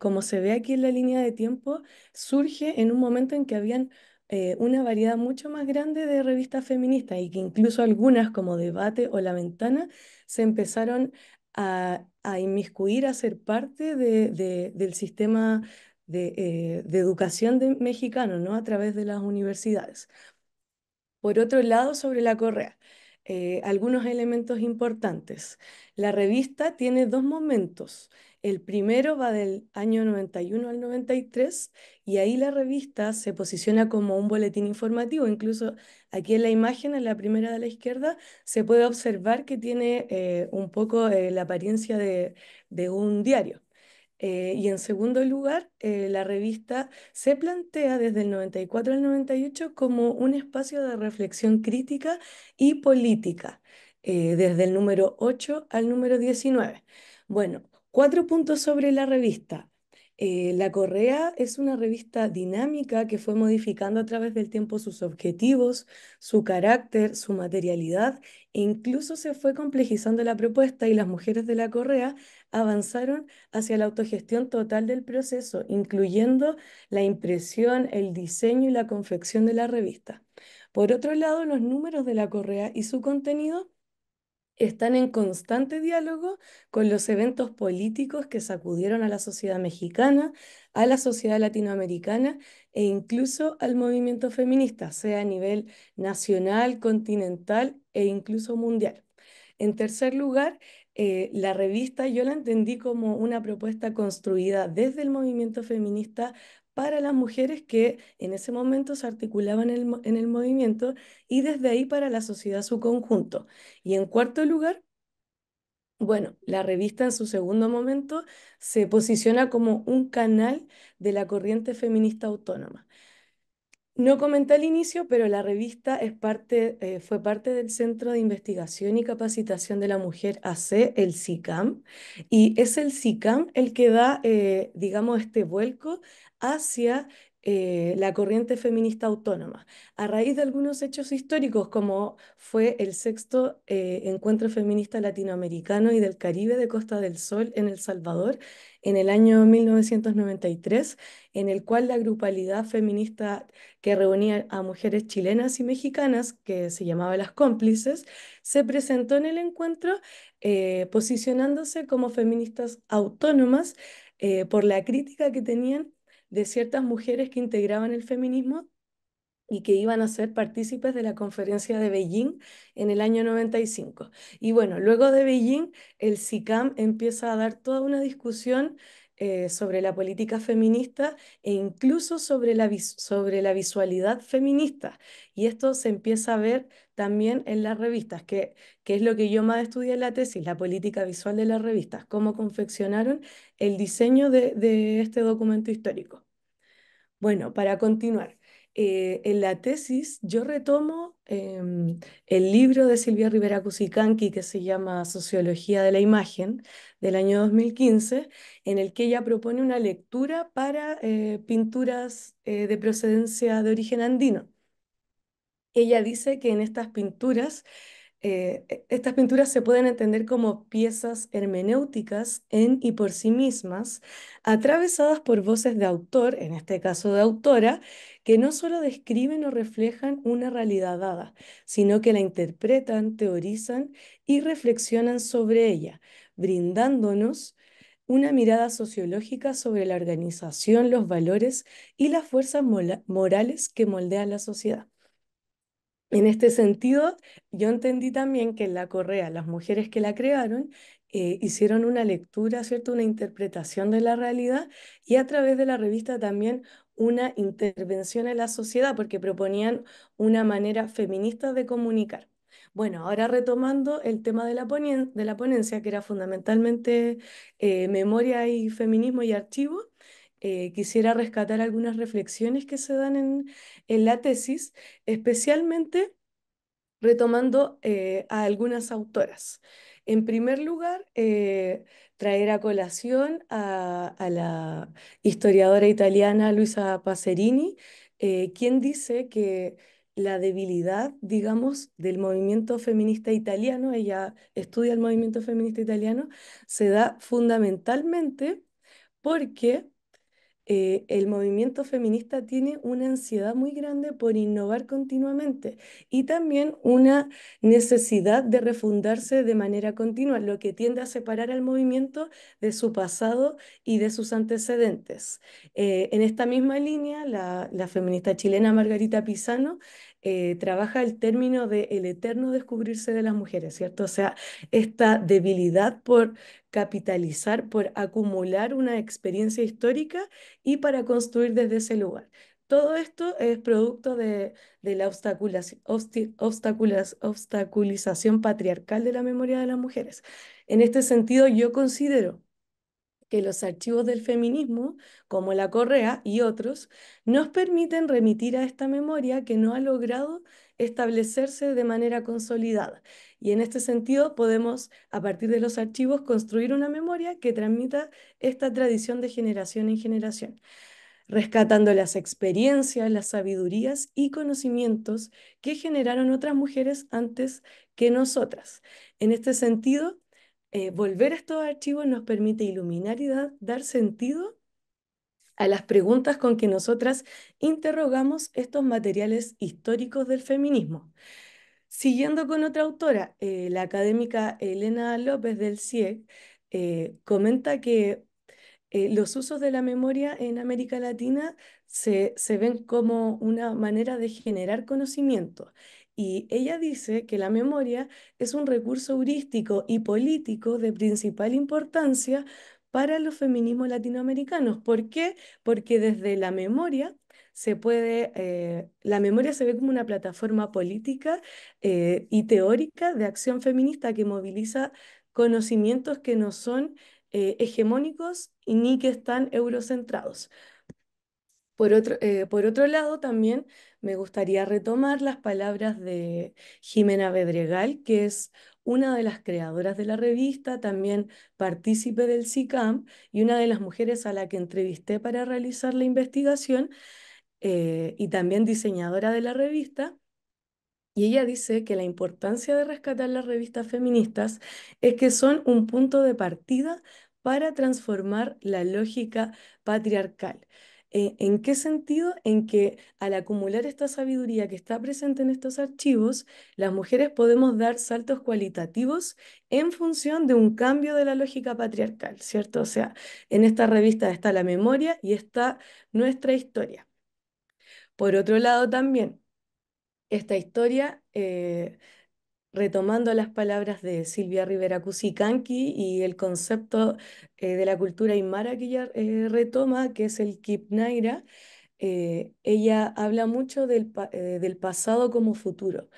como se ve aquí en la línea de tiempo, surge en un momento en que habían una variedad mucho más grande de revistas feministas y que incluso algunas como Debate o La Ventana se empezaron a inmiscuir, a ser parte del sistema de educación mexicano, ¿no? A través de las universidades. Por otro lado, sobre La Correa, algunos elementos importantes. La revista tiene dos momentos. El primero va del año 91 al 93, y ahí la revista se posiciona como un boletín informativo. Incluso aquí en la imagen, en la primera de la izquierda, se puede observar que tiene un poco la apariencia de un diario. Y en segundo lugar, la revista se plantea desde el 94 al 98 como un espacio de reflexión crítica y política, desde el número 8 al número 19. Bueno, 4 puntos sobre la revista. La Correa es una revista dinámica que fue modificando a través del tiempo sus objetivos, su carácter, su materialidad, e incluso se fue complejizando la propuesta, y las mujeres de La Correa avanzaron hacia la autogestión total del proceso, incluyendo la impresión, el diseño y la confección de la revista. Por otro lado, los números de La Correa y su contenido están en constante diálogo con los eventos políticos que sacudieron a la sociedad mexicana, a la sociedad latinoamericana e incluso al movimiento feminista, sea a nivel nacional, continental e incluso mundial. En tercer lugar, la revista yo la entendí como una propuesta construida desde el movimiento feminista para las mujeres que en ese momento se articulaban en el movimiento, y desde ahí para la sociedad su conjunto. Y en cuarto lugar, bueno, la revista en su segundo momento se posiciona como un canal de la corriente feminista autónoma. No comenté al inicio, pero la revista fue parte del Centro de Investigación y Capacitación de la Mujer AC, el CICAM, y es el CICAM el que da, digamos, este vuelco hacia la corriente feminista autónoma, a raíz de algunos hechos históricos, como fue el sexto encuentro feminista latinoamericano y del Caribe de Costa del Sol en El Salvador, en el año 1993, en el cual la grupalidad feminista que reunía a mujeres chilenas y mexicanas, que se llamaba Las Cómplices, se presentó en el encuentro posicionándose como feministas autónomas por la crítica que tenían de ciertas mujeres que integraban el feminismo y que iban a ser partícipes de la conferencia de Beijing en el año 95. Y bueno, luego de Beijing, el CICAM empieza a dar toda una discusión sobre la política feminista e incluso sobre la visualidad feminista. Y esto se empieza a ver también en las revistas, que es lo que yo más estudié en la tesis, la política visual de las revistas, cómo confeccionaron el diseño de este documento histórico. Bueno, para continuar, en la tesis yo retomo el libro de Silvia Rivera Cusicanqui que se llama Sociología de la Imagen, del año 2015, en el que ella propone una lectura para pinturas de procedencia de origen andino. Ella dice que en estas pinturas se pueden entender como piezas hermenéuticas en y por sí mismas, atravesadas por voces de autor, en este caso de autora, que no solo describen o reflejan una realidad dada, sino que la interpretan, teorizan y reflexionan sobre ella, brindándonos una mirada sociológica sobre la organización, los valores y las fuerzas morales que moldean la sociedad. En este sentido, yo entendí también que en La Correa, las mujeres que la crearon, hicieron una lectura, ¿cierto?, una interpretación de la realidad, y a través de la revista también una intervención en la sociedad, porque proponían una manera feminista de comunicar. Bueno, ahora retomando el tema de la ponencia, que era fundamentalmente memoria y feminismo y archivo, quisiera rescatar algunas reflexiones que se dan en la tesis, especialmente retomando a algunas autoras. En primer lugar, traer a colación a la historiadora italiana Luisa Pacerini, quien dice que la debilidad, digamos, del movimiento feminista italiano, ella estudia el movimiento feminista italiano, se da fundamentalmente porque el movimiento feminista tiene una ansiedad muy grande por innovar continuamente y también una necesidad de refundarse de manera continua, lo que tiende a separar al movimiento de su pasado y de sus antecedentes. En esta misma línea, la feminista chilena Margarita Pisano trabaja el término de el eterno descubrirse de las mujeres, ¿cierto? O sea, esta debilidad por capitalizar, por acumular una experiencia histórica y para construir desde ese lugar. Todo esto es producto de la obstaculización patriarcal de la memoria de las mujeres. En este sentido, yo considero que los archivos del feminismo, como La Correa y otros, nos permiten remitir a esta memoria que no ha logrado establecerse de manera consolidada. Y en este sentido podemos, a partir de los archivos, construir una memoria que transmita esta tradición de generación en generación, rescatando las experiencias, las sabidurías y conocimientos que generaron otras mujeres antes que nosotras. En este sentido, volver a estos archivos nos permite iluminar y dar sentido a las preguntas con que nosotras interrogamos estos materiales históricos del feminismo. Siguiendo con otra autora, la académica Elena López del CIEC comenta que los usos de la memoria en América Latina se ven como una manera de generar conocimiento. Y ella dice que la memoria es un recurso heurístico y político de principal importancia para los feminismos latinoamericanos. ¿Por qué? Porque desde la memoria se ve como una plataforma política y teórica de acción feminista que moviliza conocimientos que no son hegemónicos y ni que están eurocentrados. Por otro lado, también me gustaría retomar las palabras de Jimena Bedregal, que es una de las creadoras de la revista, también partícipe del CICAM y una de las mujeres a la que entrevisté para realizar la investigación y también diseñadora de la revista. Y ella dice que la importancia de rescatar las revistas feministas es que son un punto de partida para transformar la lógica patriarcal. ¿En qué sentido? En que al acumular esta sabiduría que está presente en estos archivos, las mujeres podemos dar saltos cualitativos en función de un cambio de la lógica patriarcal, ¿cierto? O sea, en esta revista está la memoria y está nuestra historia. Por otro lado también, esta historia... retomando las palabras de Silvia Rivera Cusicanqui y el concepto de la cultura aymara que ella retoma, que es el Kipnaira, ella habla mucho del pasado como futuro,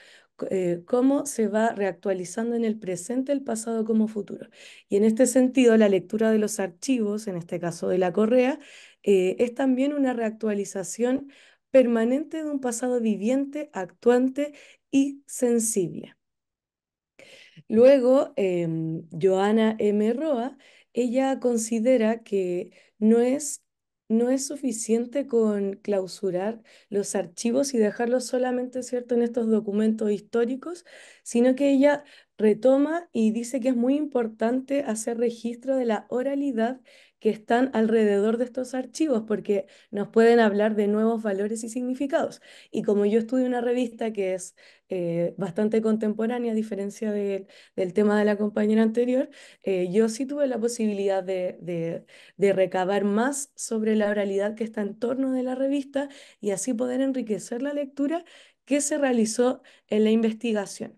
cómo se va reactualizando en el presente el pasado como futuro. Y en este sentido, la lectura de los archivos, en este caso de La Correa, es también una reactualización permanente de un pasado viviente, actuante y sensible. Luego, Joana M. Roa, ella considera que no es suficiente con clausurar los archivos y dejarlos solamente, ¿cierto?, en estos documentos históricos, sino que ella retoma y dice que es muy importante hacer registro de la oralidad que están alrededor de estos archivos, porque nos pueden hablar de nuevos valores y significados. Y como yo estudio una revista que es bastante contemporánea, a diferencia del tema de la compañera anterior, yo sí tuve la posibilidad de recabar más sobre la oralidad que está en torno de la revista y así poder enriquecer la lectura que se realizó en la investigación.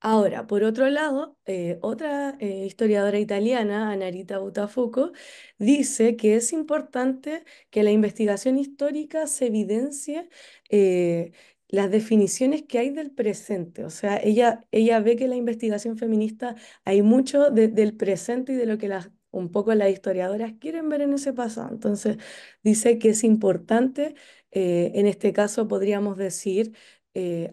Ahora, por otro lado, otra historiadora italiana, Anarita Buttafuoco, dice que es importante que la investigación histórica se evidencie las definiciones que hay del presente. O sea, ella ve que en la investigación feminista hay mucho del presente y de lo que un poco las historiadoras quieren ver en ese pasado. Entonces, dice que es importante, en este caso podríamos decir,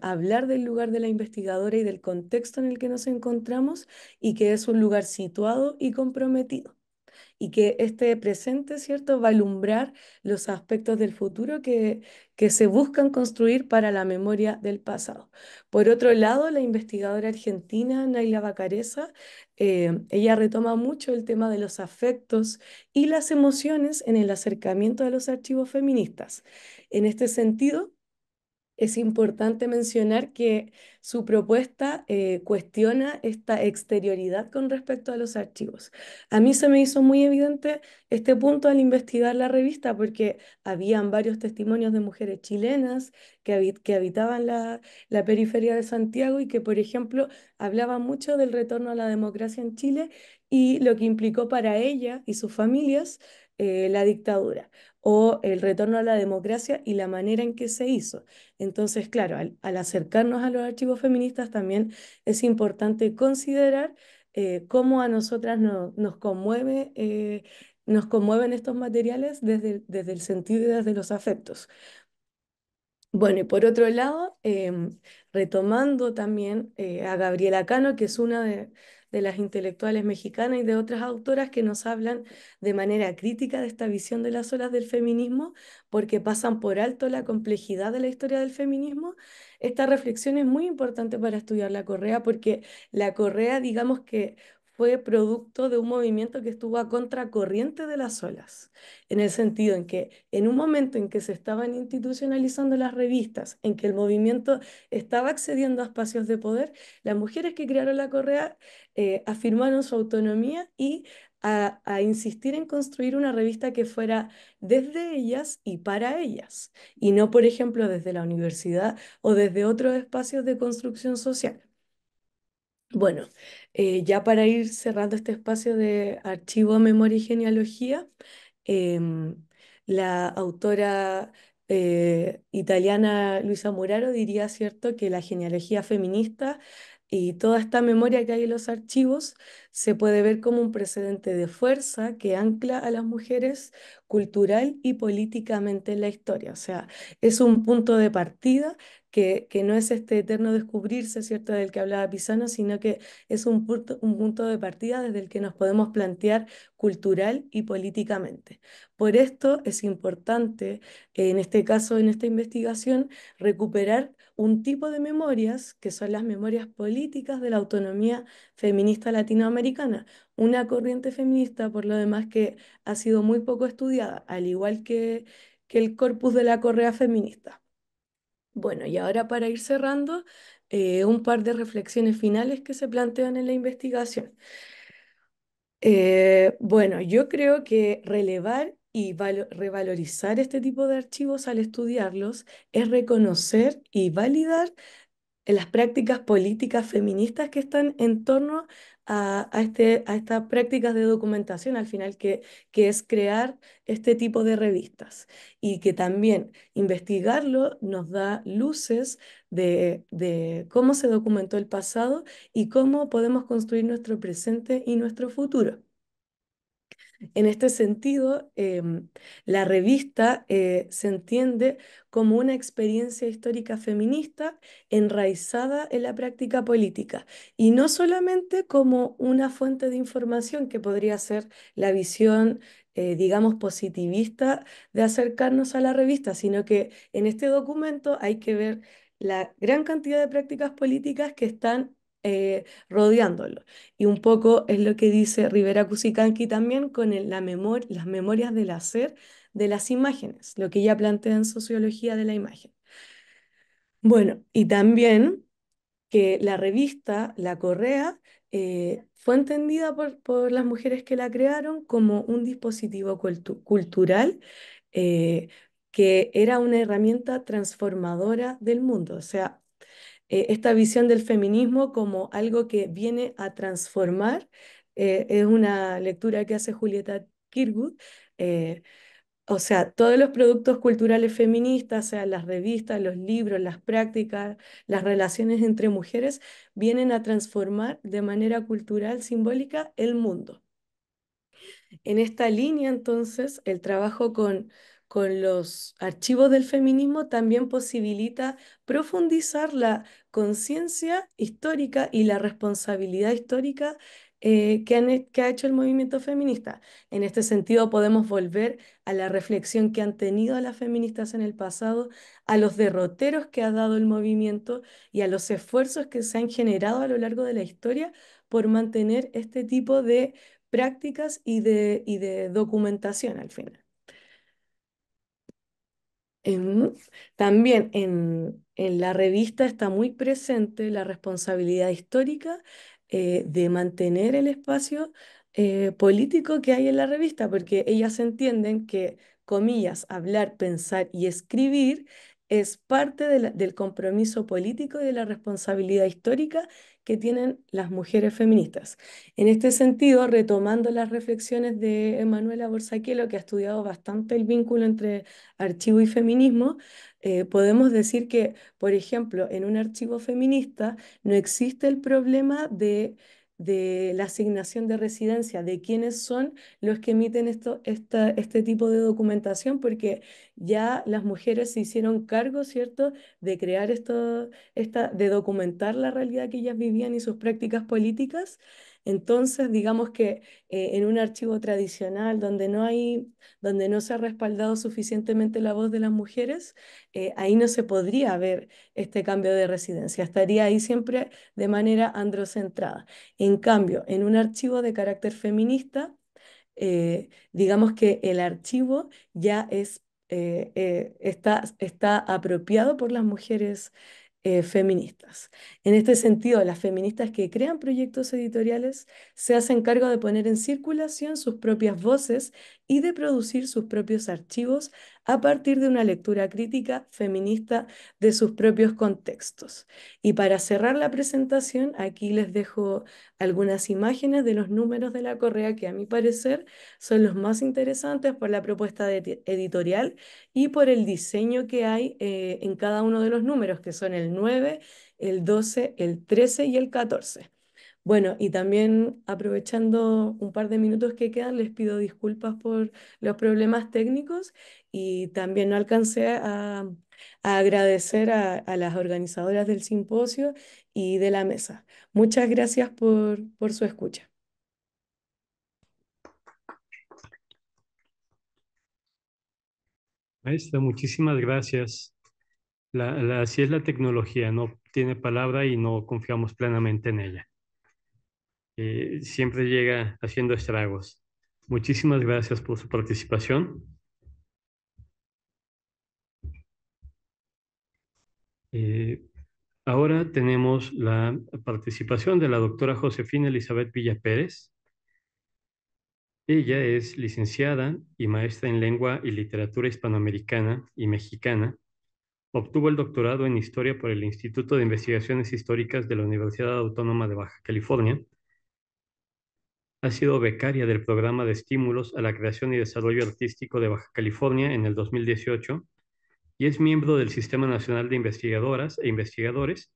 hablar del lugar de la investigadora y del contexto en el que nos encontramos, y que es un lugar situado y comprometido, y que este presente, ¿cierto?, va a alumbrar los aspectos del futuro que se buscan construir para la memoria del pasado. Por otro lado, la investigadora argentina Naila Vacareza, ella retoma mucho el tema de los afectos y las emociones en el acercamiento a los archivos feministas. En este sentido, es importante mencionar que su propuesta cuestiona esta exterioridad con respecto a los archivos. A mí se me hizo muy evidente este punto al investigar la revista, porque habían varios testimonios de mujeres chilenas que habitaban la periferia de Santiago y que, por ejemplo, hablaban mucho del retorno a la democracia en Chile y lo que implicó para ella y sus familias la dictadura, o el retorno a la democracia y la manera en que se hizo. Entonces, claro, al acercarnos a los archivos feministas también es importante considerar cómo a nosotras nos conmueven estos materiales desde el sentido y desde los afectos. Bueno, y por otro lado, retomando también a Gabriela Cano, que es una de las intelectuales mexicanas y de otras autoras que nos hablan de manera crítica de esta visión de las olas del feminismo, porque pasan por alto la complejidad de la historia del feminismo. Esta reflexión es muy importante para estudiar La Correa, porque La Correa, digamos que fue producto de un movimiento que estuvo a contracorriente de las olas, en el sentido en que en un momento en que se estaban institucionalizando las revistas, en que el movimiento estaba accediendo a espacios de poder, las mujeres que crearon La Correa afirmaron su autonomía y a insistir en construir una revista que fuera desde ellas y para ellas, y no, por ejemplo, desde la universidad o desde otros espacios de construcción social. Bueno, ya para ir cerrando este espacio de archivo, memoria y genealogía, la autora italiana Luisa Muraro diría, ¿cierto?, que la genealogía feminista y toda esta memoria que hay en los archivos se puede ver como un precedente de fuerza que ancla a las mujeres cultural y políticamente en la historia. O sea, es un punto de partida que no es este eterno descubrirse, ¿cierto?, del que hablaba Pisano, sino que es un punto de partida desde el que nos podemos plantear cultural y políticamente. Por esto es importante, en este caso, en esta investigación, recuperar un tipo de memorias que son las memorias políticas de la autonomía feminista latinoamericana, una corriente feminista, por lo demás, que ha sido muy poco estudiada, al igual que el corpus de La Correa feminista. Bueno, y ahora para ir cerrando, un par de reflexiones finales que se plantean en la investigación. Bueno, yo creo que relevar y revalorizar este tipo de archivos al estudiarlos es reconocer y validar las prácticas políticas feministas que están en torno a estas prácticas de documentación, al final, que es crear este tipo de revistas, y que también investigarlo nos da luces de cómo se documentó el pasado y cómo podemos construir nuestro presente y nuestro futuro. En este sentido, la revista se entiende como una experiencia histórica feminista enraizada en la práctica política, y no solamente como una fuente de información que podría ser la visión, digamos, positivista de acercarnos a la revista, sino que en este documento hay que ver la gran cantidad de prácticas políticas que están rodeándolo. Y un poco es lo que dice Rivera Cusicanqui también con las memorias del hacer de las imágenes, lo que ella plantea en Sociología de la Imagen. Bueno, y también que la revista La Correa fue entendida por las mujeres que la crearon como un dispositivo cultural que era una herramienta transformadora del mundo. O sea, esta visión del feminismo como algo que viene a transformar, es una lectura que hace Julieta Kirkwood, o sea, todos los productos culturales feministas, sea las revistas, los libros, las prácticas, las relaciones entre mujeres, vienen a transformar de manera cultural, simbólica, el mundo. En esta línea, entonces, el trabajo con con los archivos del feminismo también posibilita profundizar la conciencia histórica y la responsabilidad histórica que ha hecho el movimiento feminista. En este sentido podemos volver a la reflexión que han tenido las feministas en el pasado, a los derroteros que ha dado el movimiento y a los esfuerzos que se han generado a lo largo de la historia por mantener este tipo de prácticas y de documentación al final. También en la revista está muy presente la responsabilidad histórica de mantener el espacio político que hay en la revista, porque ellas entienden que, comillas, hablar, pensar y escribir es parte de del compromiso político y de la responsabilidad histórica que tienen las mujeres feministas. En este sentido, retomando las reflexiones de Emanuela Borsaquelo, que ha estudiado bastante el vínculo entre archivo y feminismo, podemos decir que, por ejemplo, en un archivo feminista no existe el problema de la asignación de residencia, de quiénes son los que emiten este tipo de documentación, porque ya las mujeres se hicieron cargo, ¿cierto?, de crear de documentar la realidad que ellas vivían y sus prácticas políticas. Entonces, digamos que en un archivo tradicional donde no se ha respaldado suficientemente la voz de las mujeres, ahí no se podría ver este cambio de residencia, estaría ahí siempre de manera androcentrada. En cambio, en un archivo de carácter feminista, digamos que el archivo ya está apropiado por las mujeres feministas. En este sentido, las feministas que crean proyectos editoriales se hacen cargo de poner en circulación sus propias voces y de producir sus propios archivos a partir de una lectura crítica feminista de sus propios contextos. Y para cerrar la presentación, aquí les dejo algunas imágenes de los números de La Correa que a mi parecer son los más interesantes por la propuesta editorial y por el diseño que hay en cada uno de los números, que son el 9, el 12, el 13 y el 14. Bueno, y también aprovechando un par de minutos que quedan, les pido disculpas por los problemas técnicos y también no alcancé a agradecer a las organizadoras del simposio y de la mesa. Muchas gracias por su escucha. Maestra, muchísimas gracias. Así es la tecnología, no tiene palabra y no confiamos plenamente en ella. Siempre llega haciendo estragos. Muchísimas gracias por su participación. Ahora tenemos la participación de la doctora Josefina Elizabeth Villa Pérez. Ella es licenciada y maestra en Lengua y Literatura Hispanoamericana y Mexicana. Obtuvo el doctorado en Historia por el Instituto de Investigaciones Históricas de la Universidad Autónoma de Baja California. Ha sido becaria del Programa de Estímulos a la Creación y Desarrollo Artístico de Baja California en el 2018 y es miembro del Sistema Nacional de Investigadoras e Investigadores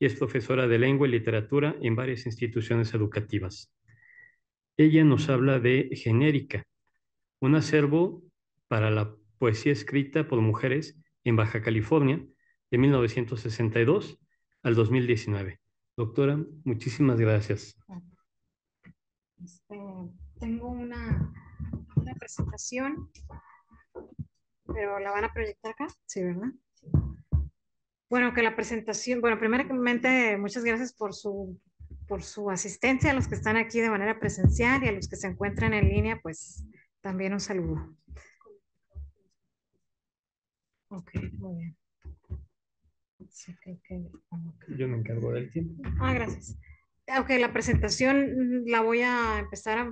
y es profesora de Lengua y Literatura en varias instituciones educativas. Ella nos habla de Genérica, un acervo para la poesía escrita por mujeres en Baja California de 1962 al 2019. Doctora, muchísimas gracias. Tengo una presentación, pero la van a proyectar acá, sí, ¿verdad? Sí. Bueno, que la presentación, bueno, primeramente muchas gracias por su asistencia, a los que están aquí de manera presencial y a los que se encuentran en línea, pues también un saludo. Ok, muy bien. Sí, okay. Yo me encargo del tiempo. Ah, gracias. Ok, la presentación la voy a empezar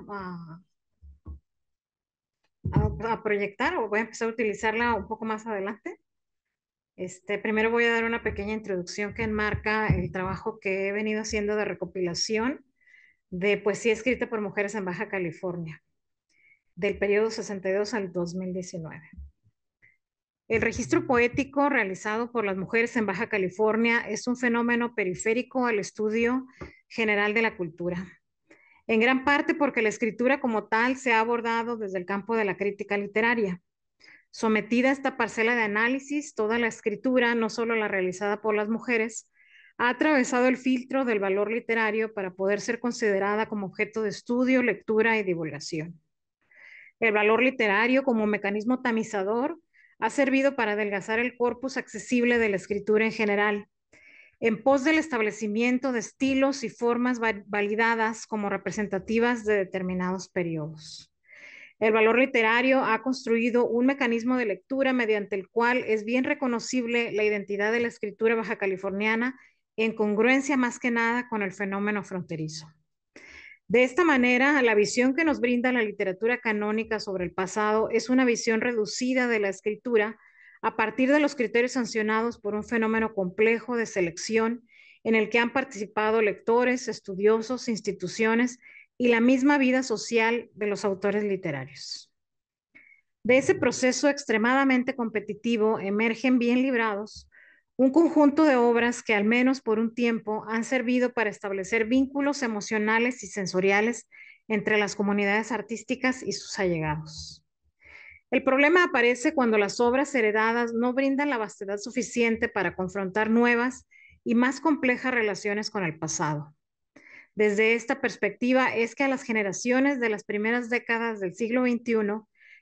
a proyectar o voy a empezar a utilizarla un poco más adelante. Primero voy a dar una pequeña introducción que enmarca el trabajo que he venido haciendo de recopilación de poesía escrita por mujeres en Baja California, del periodo 62 al 2019. El registro poético realizado por las mujeres en Baja California es un fenómeno periférico al estudio general de la cultura, en gran parte porque la escritura como tal se ha abordado desde el campo de la crítica literaria. Sometida a esta parcela de análisis, toda la escritura, no solo la realizada por las mujeres, ha atravesado el filtro del valor literario para poder ser considerada como objeto de estudio, lectura y divulgación. El valor literario como mecanismo tamizador ha servido para adelgazar el corpus accesible de la escritura en general, en pos del establecimiento de estilos y formas validadas como representativas de determinados periodos. El valor literario ha construido un mecanismo de lectura mediante el cual es bien reconocible la identidad de la escritura bajacaliforniana en congruencia más que nada con el fenómeno fronterizo. De esta manera, la visión que nos brinda la literatura canónica sobre el pasado es una visión reducida de la escritura a partir de los criterios sancionados por un fenómeno complejo de selección en el que han participado lectores, estudiosos, instituciones y la misma vida social de los autores literarios. De ese proceso extremadamente competitivo emergen bien librados un conjunto de obras que al menos por un tiempo han servido para establecer vínculos emocionales y sensoriales entre las comunidades artísticas y sus allegados. El problema aparece cuando las obras heredadas no brindan la vastedad suficiente para confrontar nuevas y más complejas relaciones con el pasado. Desde esta perspectiva es que a las generaciones de las primeras décadas del siglo XXI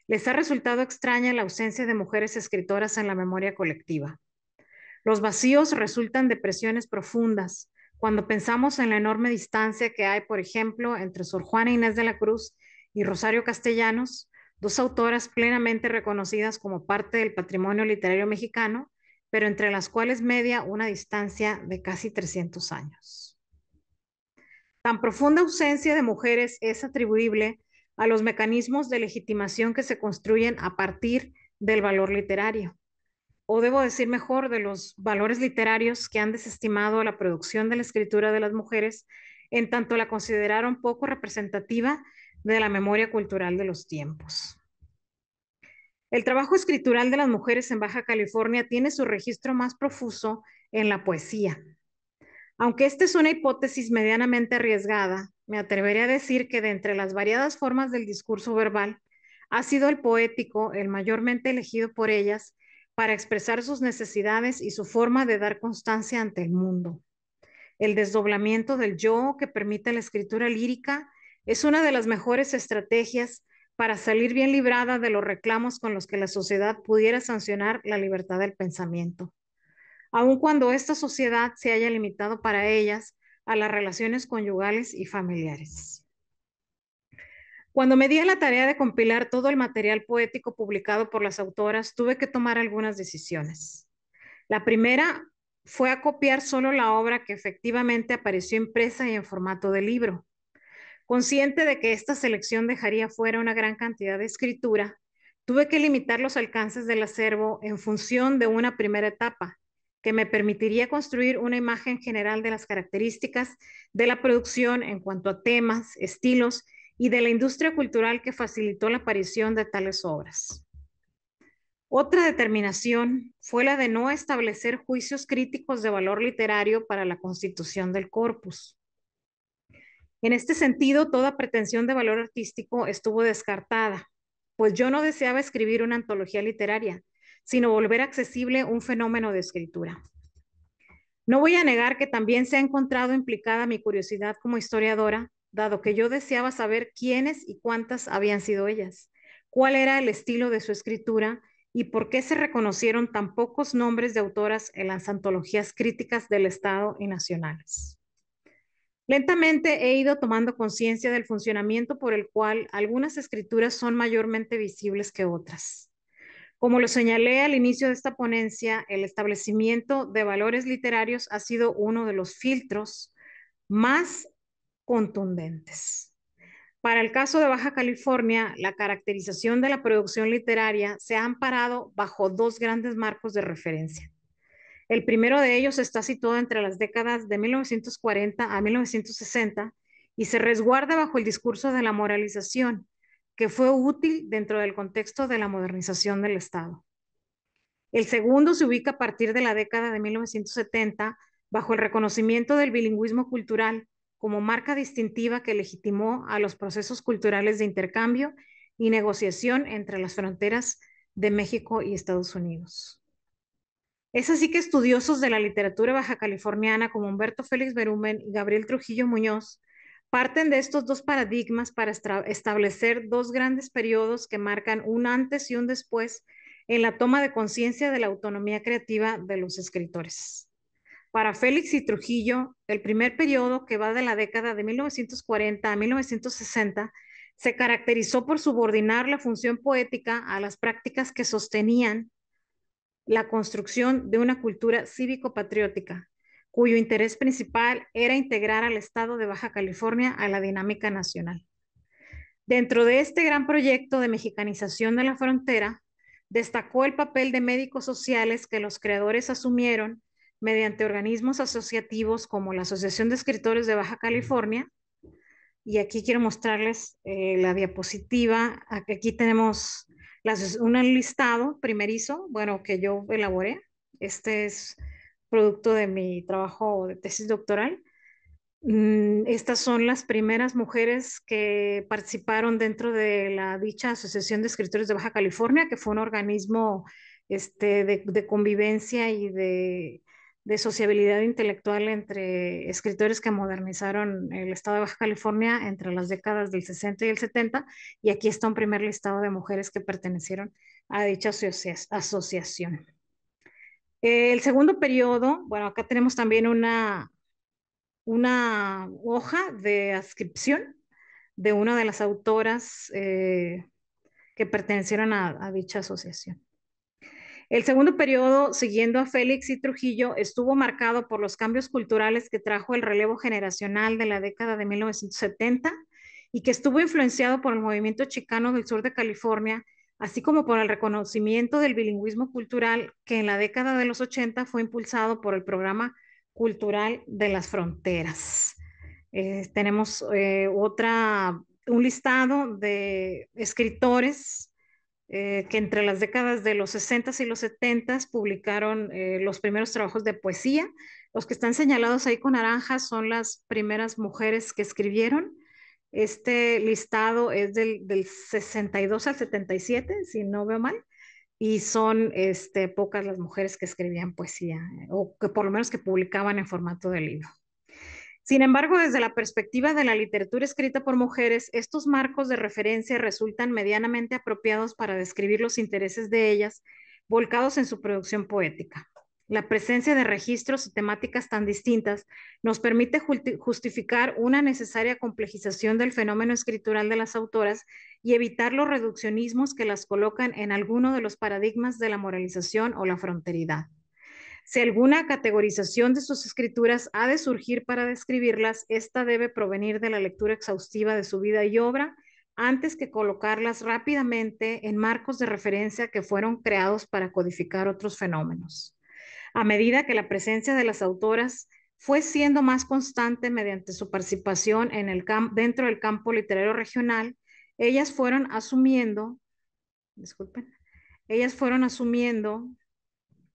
les ha resultado extraña la ausencia de mujeres escritoras en la memoria colectiva. Los vacíos resultan depresiones profundas cuando pensamos en la enorme distancia que hay, por ejemplo, entre Sor Juana Inés de la Cruz y Rosario Castellanos, dos autoras plenamente reconocidas como parte del patrimonio literario mexicano, pero entre las cuales media una distancia de casi 300 años. Tan profunda ausencia de mujeres es atribuible a los mecanismos de legitimación que se construyen a partir del valor literario, o debo decir mejor, de los valores literarios que han desestimado la producción de la escritura de las mujeres en tanto la consideraron poco representativa de la memoria cultural de los tiempos. El trabajo escritural de las mujeres en Baja California tiene su registro más profuso en la poesía. Aunque esta es una hipótesis medianamente arriesgada, me atreveré a decir que de entre las variadas formas del discurso verbal, ha sido el poético el mayormente elegido por ellas para expresar sus necesidades y su forma de dar constancia ante el mundo. El desdoblamiento del yo que permite la escritura lírica es una de las mejores estrategias para salir bien librada de los reclamos con los que la sociedad pudiera sancionar la libertad del pensamiento, aun cuando esta sociedad se haya limitado para ellas a las relaciones conyugales y familiares. Cuando me di a la tarea de compilar todo el material poético publicado por las autoras, tuve que tomar algunas decisiones. La primera fue acopiar solo la obra que efectivamente apareció impresa y en formato de libro. Consciente de que esta selección dejaría fuera una gran cantidad de escritura, tuve que limitar los alcances del acervo en función de una primera etapa, que me permitiría construir una imagen general de las características de la producción en cuanto a temas, estilos y de la industria cultural que facilitó la aparición de tales obras. Otra determinación fue la de no establecer juicios críticos de valor literario para la constitución del corpus. En este sentido, toda pretensión de valor artístico estuvo descartada, pues yo no deseaba escribir una antología literaria, sino volver accesible un fenómeno de escritura. No voy a negar que también se ha encontrado implicada mi curiosidad como historiadora, dado que yo deseaba saber quiénes y cuántas habían sido ellas, cuál era el estilo de su escritura y por qué se reconocieron tan pocos nombres de autoras en las antologías críticas del Estado y nacionales. Lentamente he ido tomando conciencia del funcionamiento por el cual algunas escrituras son mayormente visibles que otras. Como lo señalé al inicio de esta ponencia, el establecimiento de valores literarios ha sido uno de los filtros más contundentes. Para el caso de Baja California, la caracterización de la producción literaria se ha amparado bajo dos grandes marcos de referencia. El primero de ellos está situado entre las décadas de 1940 a 1960 y se resguarda bajo el discurso de la moralización, que fue útil dentro del contexto de la modernización del Estado. El segundo se ubica a partir de la década de 1970 bajo el reconocimiento del bilingüismo cultural como marca distintiva que legitimó a los procesos culturales de intercambio y negociación entre las fronteras de México y Estados Unidos. Es así que estudiosos de la literatura bajacaliforniana como Humberto Félix Berumen y Gabriel Trujillo Muñoz parten de estos dos paradigmas para establecer dos grandes periodos que marcan un antes y un después en la toma de conciencia de la autonomía creativa de los escritores. Para Félix y Trujillo, el primer periodo, que va de la década de 1940 a 1960, se caracterizó por subordinar la función poética a las prácticas que sostenían la construcción de una cultura cívico-patriótica, cuyo interés principal era integrar al estado de Baja California a la dinámica nacional. Dentro de este gran proyecto de mexicanización de la frontera, destacó el papel de médicos sociales que los creadores asumieron mediante organismos asociativos como la Asociación de Escritores de Baja California. Y aquí quiero mostrarles la diapositiva. Aquí tenemos un listado primerizo, bueno, que yo elaboré. Este es producto de mi trabajo de tesis doctoral. Estas son las primeras mujeres que participaron dentro de la dicha Asociación de Escritores de Baja California, que fue un organismo de convivencia y de sociabilidad intelectual entre escritores que modernizaron el estado de Baja California entre las décadas del 60 y el 70, y aquí está un primer listado de mujeres que pertenecieron a dicha asociación. El segundo periodo, bueno, acá tenemos también una hoja de adscripción de una de las autoras que pertenecieron a dicha asociación. El segundo periodo, siguiendo a Félix y Trujillo, estuvo marcado por los cambios culturales que trajo el relevo generacional de la década de 1970 y que estuvo influenciado por el movimiento chicano del sur de California, así como por el reconocimiento del bilingüismo cultural que en la década de los 80 fue impulsado por el Programa Cultural de las Fronteras. Tenemos un listado de escritores que entre las décadas de los 60s y los 70s publicaron los primeros trabajos de poesía. Los que están señalados ahí con naranja son las primeras mujeres que escribieron. Este listado es del 62 al 77, si no veo mal, y son pocas las mujeres que escribían poesía, o que por lo menos que publicaban en formato de libro. Sin embargo, desde la perspectiva de la literatura escrita por mujeres, estos marcos de referencia resultan medianamente apropiados para describir los intereses de ellas, volcados en su producción poética. La presencia de registros y temáticas tan distintas nos permite justificar una necesaria complejización del fenómeno escritural de las autoras y evitar los reduccionismos que las colocan en alguno de los paradigmas de la moralización o la fronteridad. Si alguna categorización de sus escrituras ha de surgir para describirlas, esta debe provenir de la lectura exhaustiva de su vida y obra, antes que colocarlas rápidamente en marcos de referencia que fueron creados para codificar otros fenómenos. A medida que la presencia de las autoras fue siendo más constante mediante su participación en dentro del campo literario regional, ellas fueron asumiendo,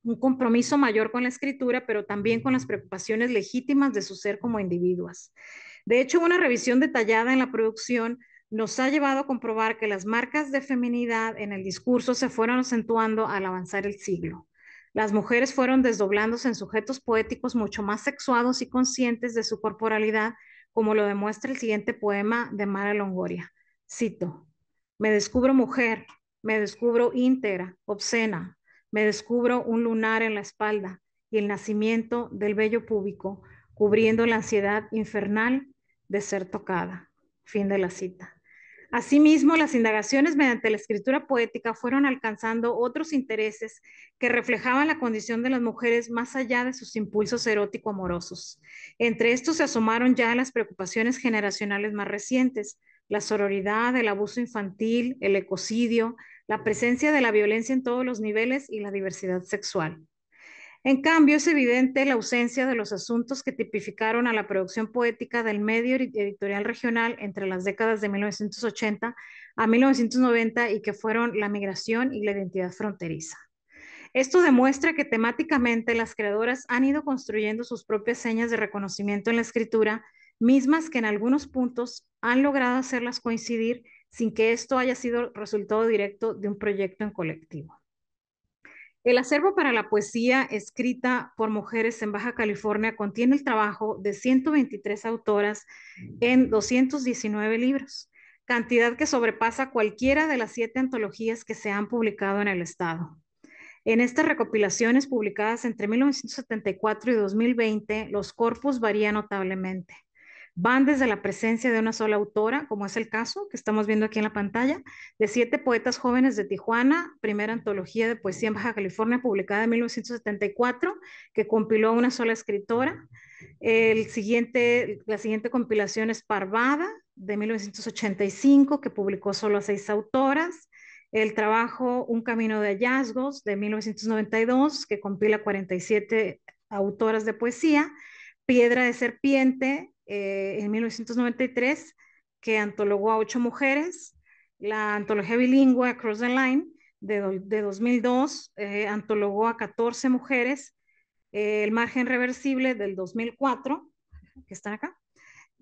un compromiso mayor con la escritura, pero también con las preocupaciones legítimas de su ser como individuas. De hecho, una revisión detallada en la producción nos ha llevado a comprobar que las marcas de feminidad en el discurso se fueron acentuando al avanzar el siglo. Las mujeres fueron desdoblándose en sujetos poéticos mucho más sexuados y conscientes de su corporalidad, como lo demuestra el siguiente poema de Mara Longoria. Cito: me descubro mujer, me descubro íntegra, obscena, me descubro un lunar en la espalda y el nacimiento del vello púbico, cubriendo la ansiedad infernal de ser tocada. Fin de la cita. Asimismo, las indagaciones mediante la escritura poética fueron alcanzando otros intereses que reflejaban la condición de las mujeres más allá de sus impulsos erótico-amorosos. Entre estos se asomaron ya las preocupaciones generacionales más recientes, la sororidad, el abuso infantil, el ecocidio, la presencia de la violencia en todos los niveles y la diversidad sexual. En cambio, es evidente la ausencia de los asuntos que tipificaron a la producción poética del medio editorial regional entre las décadas de 1980 a 1990 y que fueron la migración y la identidad fronteriza. Esto demuestra que temáticamente las creadoras han ido construyendo sus propias señas de reconocimiento en la escritura, mismas que en algunos puntos han logrado hacerlas coincidir sin que esto haya sido resultado directo de un proyecto en colectivo. El acervo para la poesía escrita por mujeres en Baja California contiene el trabajo de 123 autoras en 219 libros, cantidad que sobrepasa cualquiera de las 7 antologías que se han publicado en el estado. En estas recopilaciones publicadas entre 1974 y 2020, los corpus varían notablemente. Van desde la presencia de una sola autora, como es el caso que estamos viendo aquí en la pantalla, de 7 poetas jóvenes de Tijuana, primera antología de poesía en Baja California publicada en 1974, que compiló una sola escritora. La siguiente compilación es Parvada, de 1985, que publicó solo a 6 autoras. El trabajo Un Camino de Hallazgos, de 1992, que compila 47 autoras de poesía. Piedra de Serpiente, en 1993, que antologó a 8 mujeres. La antología bilingüe Across the Line de 2002 antologó a 14 mujeres. El Margen Reversible del 2004, que están acá,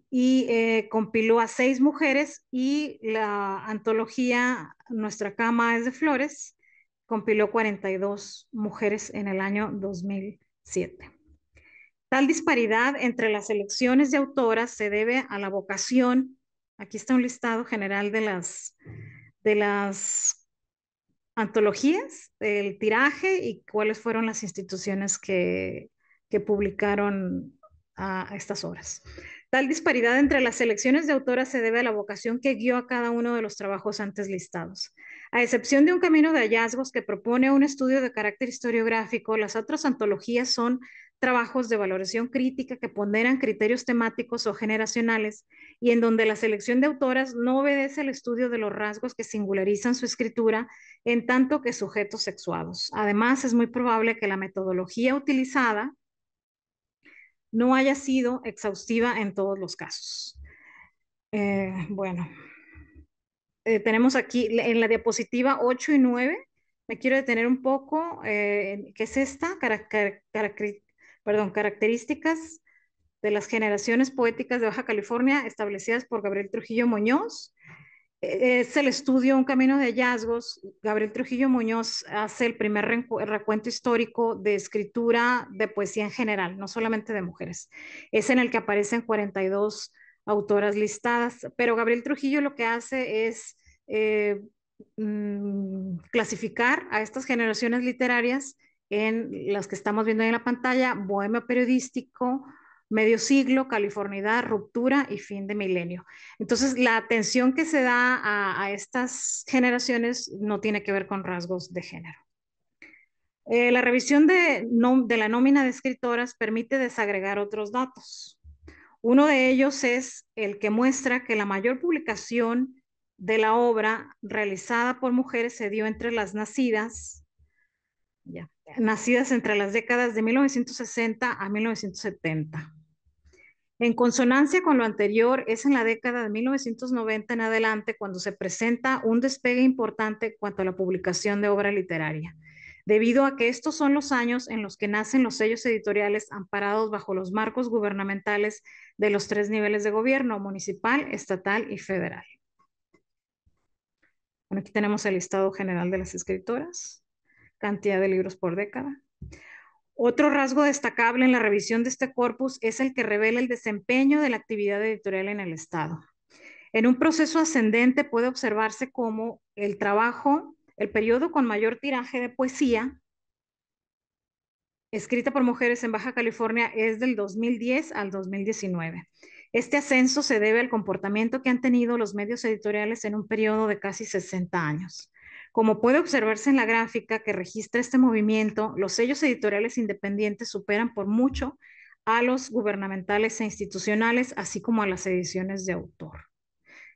y compiló a 6 mujeres. Y la antología Nuestra Cama es de Flores compiló 42 mujeres en el año 2007. Tal disparidad entre las selecciones de autoras se debe a la vocación. Aquí está un listado general de las antologías, el tiraje y cuáles fueron las instituciones que publicaron a estas obras. Tal disparidad entre las selecciones de autoras se debe a la vocación que guió a cada uno de los trabajos antes listados. A excepción de Un Camino de Hallazgos, que propone un estudio de carácter historiográfico, las otras antologías son trabajos de valoración crítica que ponderan criterios temáticos o generacionales y en donde la selección de autoras no obedece al estudio de los rasgos que singularizan su escritura en tanto que sujetos sexuados. Además, es muy probable que la metodología utilizada no haya sido exhaustiva en todos los casos. Tenemos aquí en la diapositiva 8 y 9, me quiero detener un poco, ¿qué es esta? Características de las generaciones poéticas de Baja California establecidas por Gabriel Trujillo Muñoz. Es el estudio Un Camino de Hallazgos. Gabriel Trujillo Muñoz hace el primer recuento histórico de escritura de poesía en general, no solamente de mujeres. Es en el que aparecen 42 autoras listadas, pero Gabriel Trujillo lo que hace es clasificar a estas generaciones literarias en las que estamos viendo ahí en la pantalla: bohemio periodístico, medio siglo, californidad, ruptura y fin de milenio. Entonces, la atención que se da a estas generaciones no tiene que ver con rasgos de género. La revisión de la nómina de escritoras permite desagregar otros datos. Uno de ellos es el que muestra que la mayor publicación de la obra realizada por mujeres se dio entre las nacidas entre las décadas de 1960 a 1970. En consonancia con lo anterior, es en la década de 1990 en adelante cuando se presenta un despegue importante en cuanto a la publicación de obra literaria, debido a que estos son los años en los que nacen los sellos editoriales amparados bajo los marcos gubernamentales de los 3 niveles de gobierno: municipal, estatal y federal. Bueno, aquí tenemos el listado general de las escritoras, cantidad de libros por década. Otro rasgo destacable en la revisión de este corpus es el que revela el desempeño de la actividad editorial en el estado. En un proceso ascendente puede observarse cómo el periodo con mayor tiraje de poesía escrita por mujeres en Baja California es del 2010 al 2019. Este ascenso se debe al comportamiento que han tenido los medios editoriales en un periodo de casi 60 años. Como puede observarse en la gráfica que registra este movimiento, los sellos editoriales independientes superan por mucho a los gubernamentales e institucionales, así como a las ediciones de autor.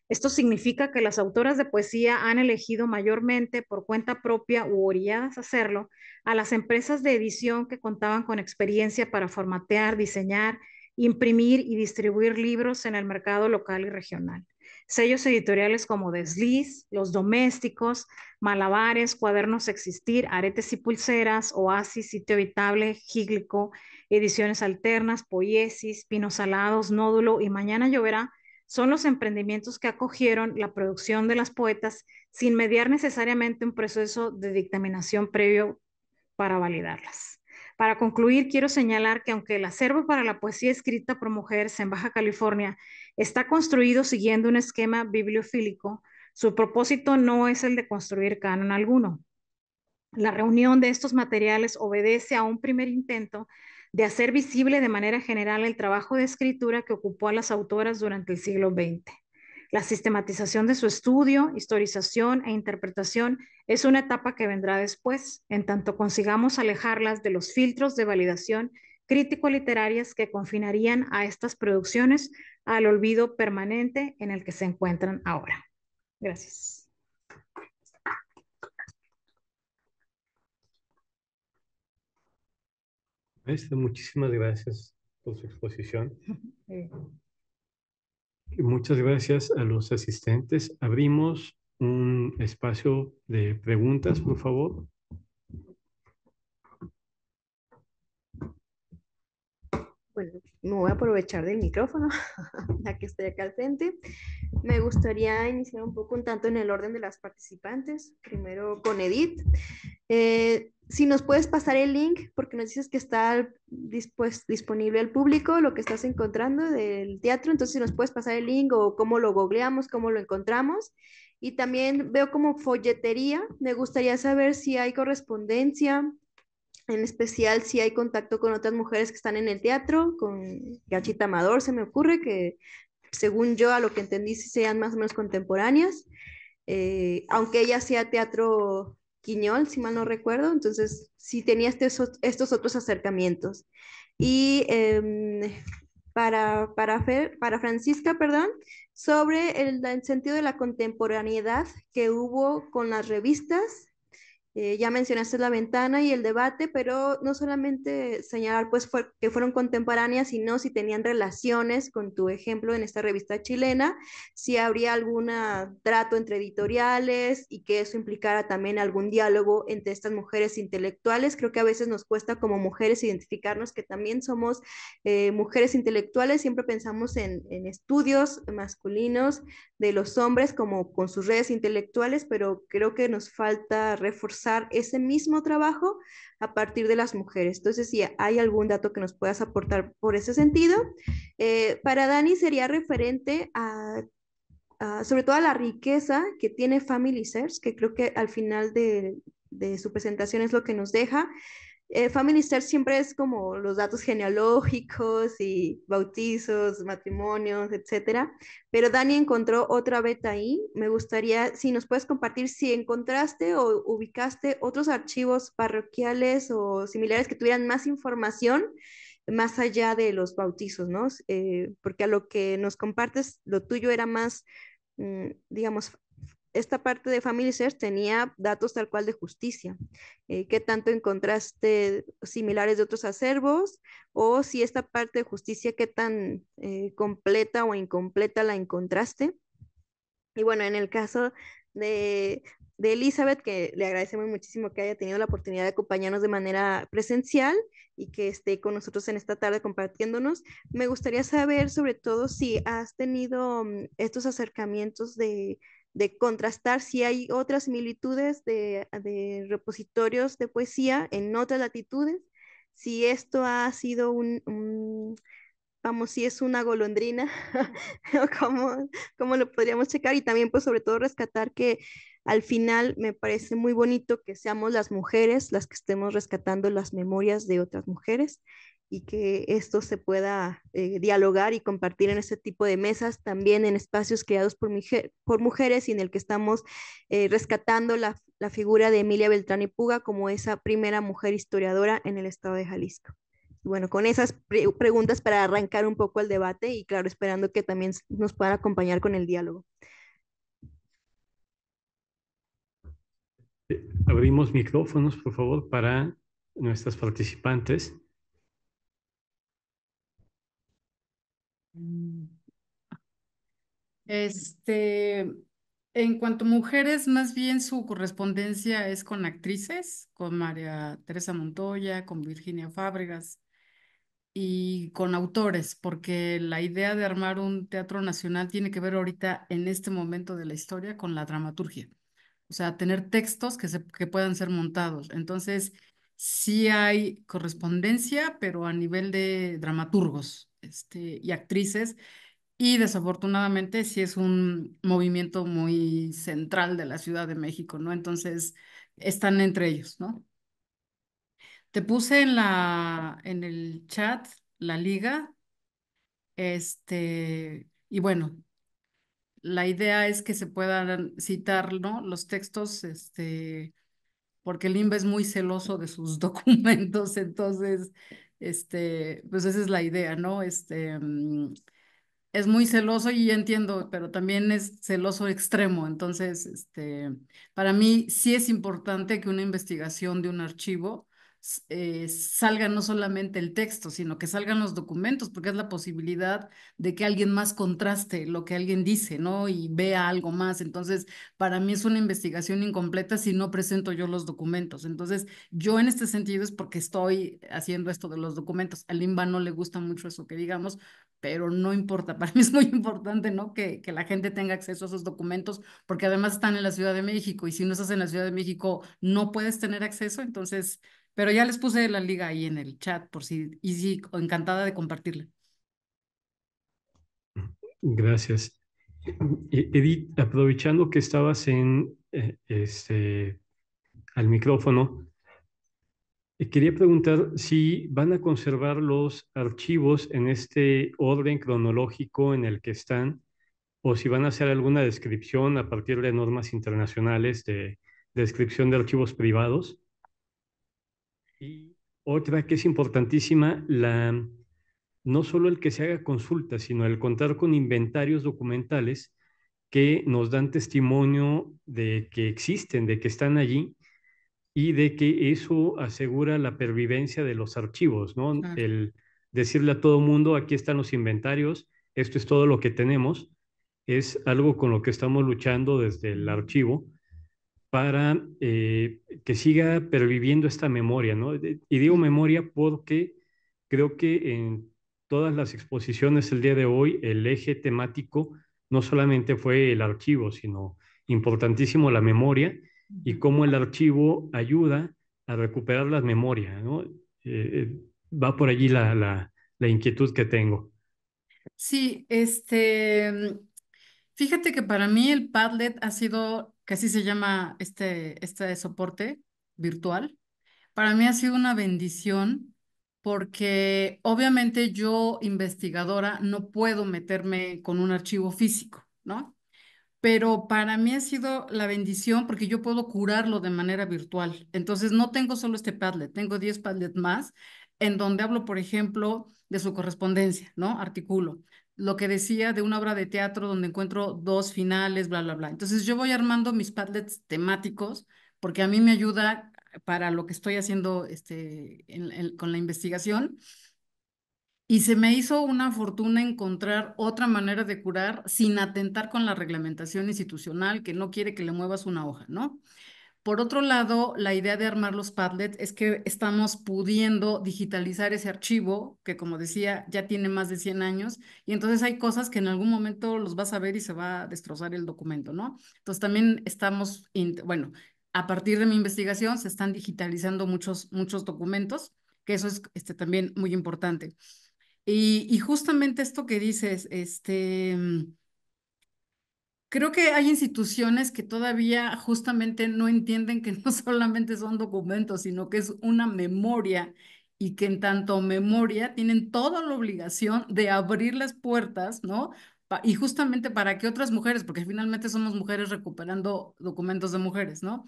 Esto significa que las autoras de poesía han elegido mayormente por cuenta propia u orilladas a hacerlo a las empresas de edición que contaban con experiencia para formatear, diseñar, imprimir y distribuir libros en el mercado local y regional. Sellos editoriales como Desliz, Los Domésticos, Malabares, Cuadernos Existir, Aretes y Pulseras, Oasis, Sitio Habitable, Gíglico, Ediciones Alternas, Poiesis, Pinos Alados, Nódulo y Mañana Lloverá son los emprendimientos que acogieron la producción de las poetas sin mediar necesariamente un proceso de dictaminación previo para validarlas. Para concluir, quiero señalar que aunque el acervo para la poesía escrita por mujeres en Baja California está construido siguiendo un esquema bibliofílico, su propósito no es el de construir canon alguno. La reunión de estos materiales obedece a un primer intento de hacer visible de manera general el trabajo de escritura que ocupó a las autoras durante el siglo XX. La sistematización de su estudio, historización e interpretación es una etapa que vendrá después, en tanto consigamos alejarlas de los filtros de validación crítico-literarias que confinarían a estas producciones al olvido permanente en el que se encuentran ahora. Gracias. Muchísimas gracias por su exposición. Sí. Y muchas gracias a los asistentes. Abrimos un espacio de preguntas, por favor. Bueno, me voy a aprovechar del micrófono, ya que estoy acá al frente. Me gustaría iniciar un poco, un tanto en el orden de las participantes. Primero con Edith. Si nos puedes pasar el link, porque nos dices que está disponible al público lo que estás encontrando del teatro, entonces si nos puedes pasar el link o cómo lo googleamos, cómo lo encontramos. Y también veo como folletería, me gustaría saber si hay correspondencia, en especial si hay contacto con otras mujeres que están en el teatro, con Gachita Amador se me ocurre, que según yo a lo que entendí sí sean más o menos contemporáneas, aunque ella sea teatro... Quiñol, si mal no recuerdo, entonces sí tenía estos otros acercamientos. Y para Francisca, perdón, sobre el sentido de la contemporaneidad que hubo con las revistas, ya mencionaste La Ventana y El Debate, pero no solamente señalar pues que fueron contemporáneas, sino si tenían relaciones con tu ejemplo en esta revista chilena, si habría algún trato entre editoriales y que eso implicara también algún diálogo entre estas mujeres intelectuales. Creo que a veces nos cuesta como mujeres identificarnos que también somos mujeres intelectuales, siempre pensamos en estudios masculinos de los hombres como con sus redes intelectuales, pero creo que nos falta reforzar ese mismo trabajo a partir de las mujeres. Entonces, si hay algún dato que nos puedas aportar por ese sentido. Para Dani sería referente a sobre todo a la riqueza que tiene FamilySearch, que creo que al final de su presentación es lo que nos deja. FamilySearch siempre es como los datos genealógicos y bautizos, matrimonios, etcétera, pero Dani encontró otra beta ahí. Me gustaría si nos puedes compartir si encontraste o ubicaste otros archivos parroquiales o similares que tuvieran más información más allá de los bautizos, ¿no? Porque a lo que nos compartes, lo tuyo era más, digamos, esta parte de FamilySearch tenía datos tal cual de justicia. ¿Qué tanto encontraste similares de otros acervos? O si esta parte de justicia, ¿qué tan completa o incompleta la encontraste? Y bueno, en el caso de Elizabeth, que le agradecemos muchísimo que haya tenido la oportunidad de acompañarnos de manera presencial y que esté con nosotros en esta tarde compartiéndonos. Me gustaría saber sobre todo si has tenido estos acercamientos de contrastar si hay otras similitudes de repositorios de poesía en otras latitudes, si esto ha sido si es una golondrina, ¿cómo lo podríamos checar? Y también pues sobre todo rescatar que al final me parece muy bonito que seamos las mujeres las que estemos rescatando las memorias de otras mujeres y que esto se pueda dialogar y compartir en este tipo de mesas, también en espacios creados por mujeres y en el que estamos rescatando la figura de Emilia Beltrán y Puga como esa primera mujer historiadora en el estado de Jalisco. Y bueno, con esas preguntas para arrancar un poco el debate y claro, esperando que también nos puedan acompañar con el diálogo. Abrimos micrófonos, por favor, para nuestras participantes. En cuanto a mujeres, más bien su correspondencia es con actrices, con María Teresa Montoya, con Virginia Fábregas, y con autores, porque la idea de armar un teatro nacional tiene que ver ahorita, en este momento de la historia, con la dramaturgia. O sea, tener textos que puedan ser montados. Entonces, sí hay correspondencia, pero a nivel de dramaturgos y actrices, y desafortunadamente sí es un movimiento muy central de la Ciudad de México, ¿no? Entonces, están entre ellos, ¿no? Te puse en el chat la liga, y bueno, la idea es que se puedan citar, ¿no?, los textos, porque el INVA es muy celoso de sus documentos, entonces, pues esa es la idea, ¿no? Es muy celoso y yo entiendo, pero también es celoso extremo, entonces, para mí sí es importante que una investigación de un archivo salga no solamente el texto, sino que salgan los documentos, porque es la posibilidad de que alguien más contraste lo que alguien dice, ¿no? Y vea algo más. Entonces, para mí es una investigación incompleta si no presento yo los documentos. Entonces, yo en este sentido es porque estoy haciendo esto de los documentos. Al INVA no le gusta mucho eso que digamos, pero no importa. Para mí es muy importante, ¿no?, que la gente tenga acceso a esos documentos, porque además están en la Ciudad de México, y si no estás en la Ciudad de México no puedes tener acceso, entonces... Pero ya les puse la liga ahí en el chat, por si, y sí, encantada de compartirla. Gracias. Edith, aprovechando que estabas al micrófono, quería preguntar si van a conservar los archivos en este orden cronológico en el que están, o si van a hacer alguna descripción a partir de normas internacionales de descripción de archivos privados. Y otra que es importantísima, no solo el que se haga consulta, sino el contar con inventarios documentales que nos dan testimonio de que existen, de que están allí, y de que eso asegura la pervivencia de los archivos, ¿no? Claro. El decirle a todo mundo, aquí están los inventarios, esto es todo lo que tenemos, es algo con lo que estamos luchando desde el archivo, para que siga perviviendo esta memoria, ¿no? Y digo memoria porque creo que en todas las exposiciones el día de hoy el eje temático no solamente fue el archivo, sino importantísimo la memoria y cómo el archivo ayuda a recuperar la memoria, ¿no? Va por allí la inquietud que tengo. Sí, fíjate que para mí el Padlet ha sido... que así se llama este soporte virtual, para mí ha sido una bendición porque obviamente yo, investigadora, no puedo meterme con un archivo físico, ¿no? Pero para mí ha sido la bendición porque yo puedo curarlo de manera virtual. Entonces no tengo solo este Padlet, tengo 10 Padlet más, en donde hablo, por ejemplo, de su correspondencia, ¿no? Artículo. Lo que decía de una obra de teatro donde encuentro dos finales, bla, bla, bla. Entonces yo voy armando mis padlets temáticos porque a mí me ayuda para lo que estoy haciendo con la investigación. Y se me hizo una fortuna encontrar otra manera de curar sin atentar con la reglamentación institucional que no quiere que le muevas una hoja, ¿no? Por otro lado, la idea de armar los Padlets es que estamos pudiendo digitalizar ese archivo, que como decía, ya tiene más de 100 años, y entonces hay cosas que en algún momento los vas a ver y se va a destrozar el documento, ¿no? Entonces también estamos, bueno, a partir de mi investigación se están digitalizando muchos documentos, que eso es también muy importante. Y justamente esto que dices, creo que hay instituciones que todavía justamente no entienden que no solamente son documentos, sino que es una memoria y que en tanto memoria tienen toda la obligación de abrir las puertas, ¿no? Y justamente para que otras mujeres, porque finalmente somos mujeres recuperando documentos de mujeres, ¿no?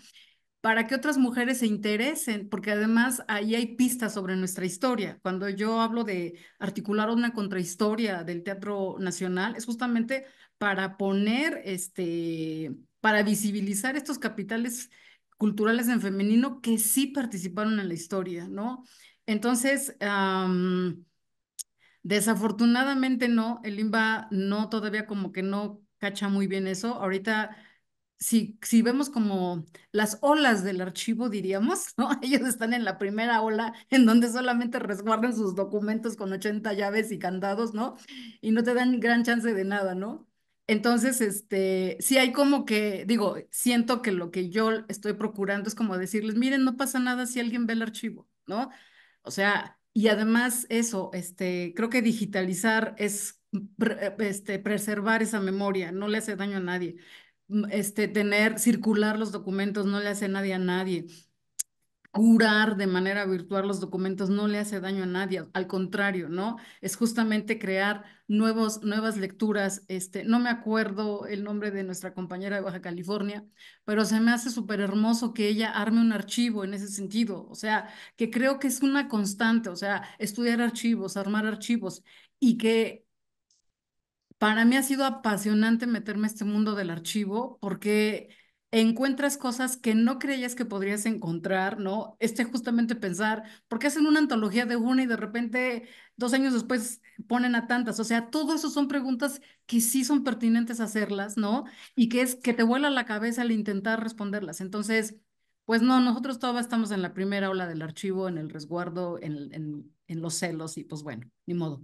Para que otras mujeres se interesen, porque además ahí hay pistas sobre nuestra historia. Cuando yo hablo de articular una contrahistoria del Teatro Nacional, es justamente para poner, para visibilizar estos capitales culturales en femenino que sí participaron en la historia, ¿no? Entonces, desafortunadamente no, el INVA no, todavía como que no cacha muy bien eso. Ahorita... si vemos como las olas del archivo, diríamos, ¿no? Ellos están en la primera ola, en donde solamente resguardan sus documentos con 80 llaves y candados, ¿no? Y no te dan gran chance de nada, ¿no? Entonces, sí hay como que, digo, siento que lo que yo estoy procurando es como decirles, miren, no pasa nada si alguien ve el archivo, ¿no? O sea, y además eso, creo que digitalizar es preservar esa memoria, no le hace daño a nadie. Circular los documentos no le hace nadie a nadie. Curar de manera virtual los documentos no le hace daño a nadie, al contrario, ¿no? Es justamente crear nuevas lecturas. No me acuerdo el nombre de nuestra compañera de Baja California, pero se me hace súper hermoso que ella arme un archivo en ese sentido, o sea, que creo que es una constante, o sea, estudiar archivos, armar archivos, y que para mí ha sido apasionante meterme a este mundo del archivo, porque encuentras cosas que no creías que podrías encontrar, ¿no? Justamente pensar, ¿por qué hacen una antología de una y de repente 2 años después ponen a tantas? O sea, todo eso son preguntas que sí son pertinentes hacerlas, ¿no? Y que es que te vuela la cabeza al intentar responderlas. Entonces, pues no, nosotros todavía estamos en la primera ola del archivo, en el resguardo, en los celos, y pues bueno, ni modo.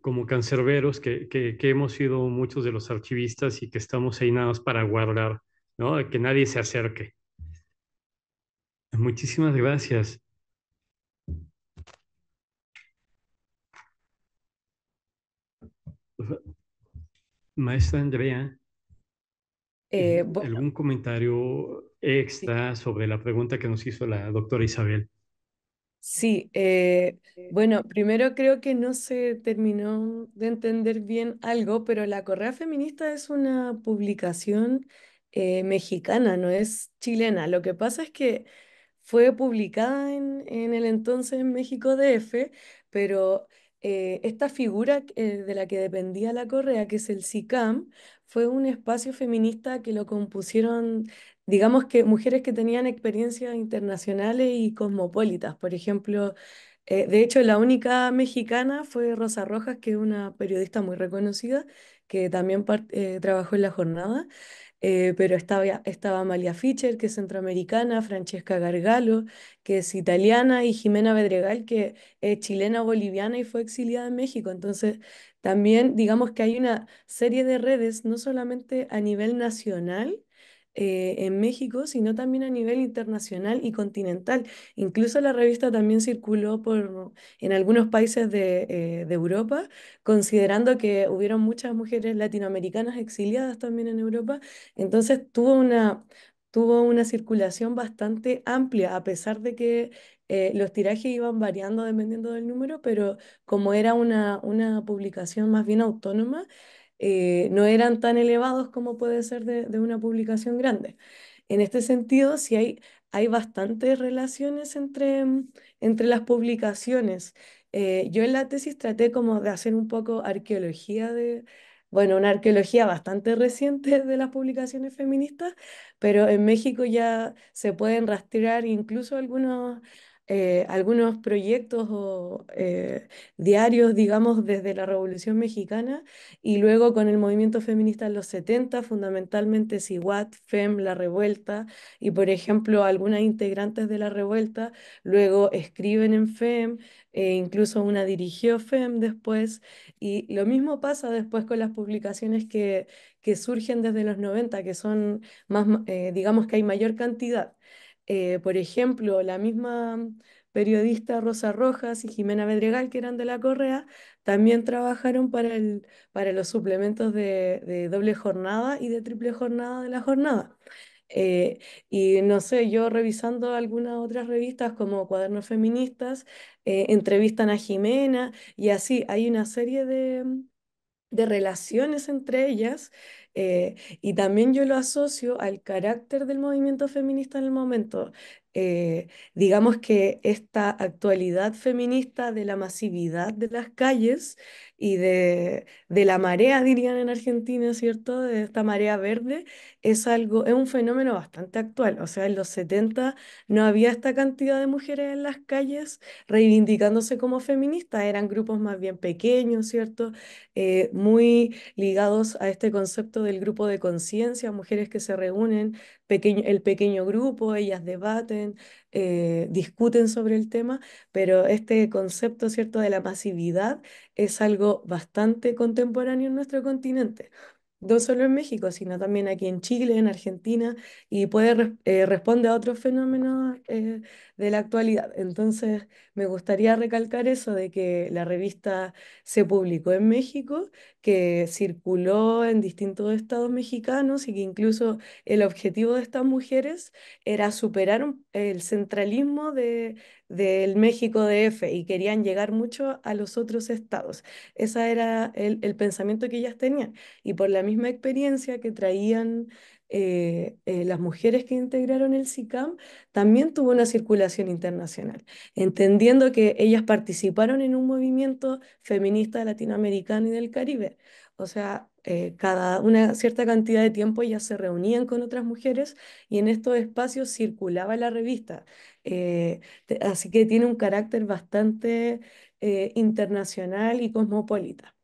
Como cancerberos que hemos sido muchos de los archivistas y que estamos ahí nada más para guardar, ¿no? Que nadie se acerque. Muchísimas gracias. Maestra Andrea, ¿algún comentario extra sobre la pregunta que nos hizo la doctora Isabel? Sí, bueno, primero creo que no se terminó de entender bien algo, pero La Correa Feminista es una publicación mexicana, no es chilena. Lo que pasa es que fue publicada en el entonces en México DF, pero esta figura de la que dependía La Correa, que es el CICAM, fue un espacio feminista que lo compusieron, digamos que mujeres que tenían experiencias internacionales y cosmopolitas. Por ejemplo, de hecho la única mexicana fue Rosa Rojas, que es una periodista muy reconocida, que también trabajó en La Jornada, pero estaba Amalia Fischer, que es centroamericana, Francesca Gargalo, que es italiana, y Jimena Bedregal, que es chilena boliviana y fue exiliada en México. Entonces también digamos que hay una serie de redes, no solamente a nivel nacional, en México, sino también a nivel internacional y continental. Incluso la revista también circuló en algunos países de Europa, considerando que hubieron muchas mujeres latinoamericanas exiliadas también en Europa. Entonces tuvo una circulación bastante amplia, a pesar de que los tirajes iban variando dependiendo del número, pero como era una publicación más bien autónoma, no eran tan elevados como puede ser de una publicación grande. En este sentido, sí hay bastantes relaciones entre las publicaciones. Yo en la tesis traté como de hacer un poco arqueología una arqueología bastante reciente de las publicaciones feministas, pero en México ya se pueden rastrear incluso algunos proyectos o diarios, digamos, desde la Revolución Mexicana y luego con el movimiento feminista en los 70, fundamentalmente CIWAT, FEM, La Revuelta, y por ejemplo algunas integrantes de La Revuelta luego escriben en FEM, incluso una dirigió FEM después, y lo mismo pasa después con las publicaciones que surgen desde los 90, que son más, digamos que hay mayor cantidad. Por ejemplo, la misma periodista Rosa Rojas y Jimena Bedregal, que eran de La Correa, también trabajaron para los suplementos de doble jornada y de triple jornada de La Jornada. Y no sé, yo revisando algunas otras revistas como Cuadernos Feministas, entrevistan a Jimena, y así hay una serie de relaciones entre ellas, y también yo lo asocio al carácter del movimiento feminista en el momento. digamos que esta actualidad feminista de la masividad de las calles y de la marea, dirían en Argentina, ¿cierto?, de esta marea verde, es un fenómeno bastante actual. O sea, en los 70 no había esta cantidad de mujeres en las calles reivindicándose como feministas, eran grupos más bien pequeños, ¿cierto?, muy ligados a este concepto del grupo de conciencia, mujeres que se reúnen, el pequeño grupo, ellas debaten, discuten sobre el tema, pero este concepto, ¿cierto?, de la masividad es algo bastante contemporáneo en nuestro continente. No solo en México, sino también aquí en Chile, en Argentina, y responde a otros fenómenos de la actualidad. Entonces, me gustaría recalcar eso de que la revista se publicó en México, que circuló en distintos estados mexicanos y que incluso el objetivo de estas mujeres era superar el centralismo del México DF y querían llegar mucho a los otros estados. Ese era el pensamiento que ellas tenían. Y por la misma experiencia que traían las mujeres que integraron el CICAM, también tuvo una circulación internacional, entendiendo que ellas participaron en un movimiento feminista latinoamericano y del Caribe. O sea, cada una cierta cantidad de tiempo ellas se reunían con otras mujeres y en estos espacios circulaba la revista. Así que tiene un carácter bastante internacional y cosmopolita.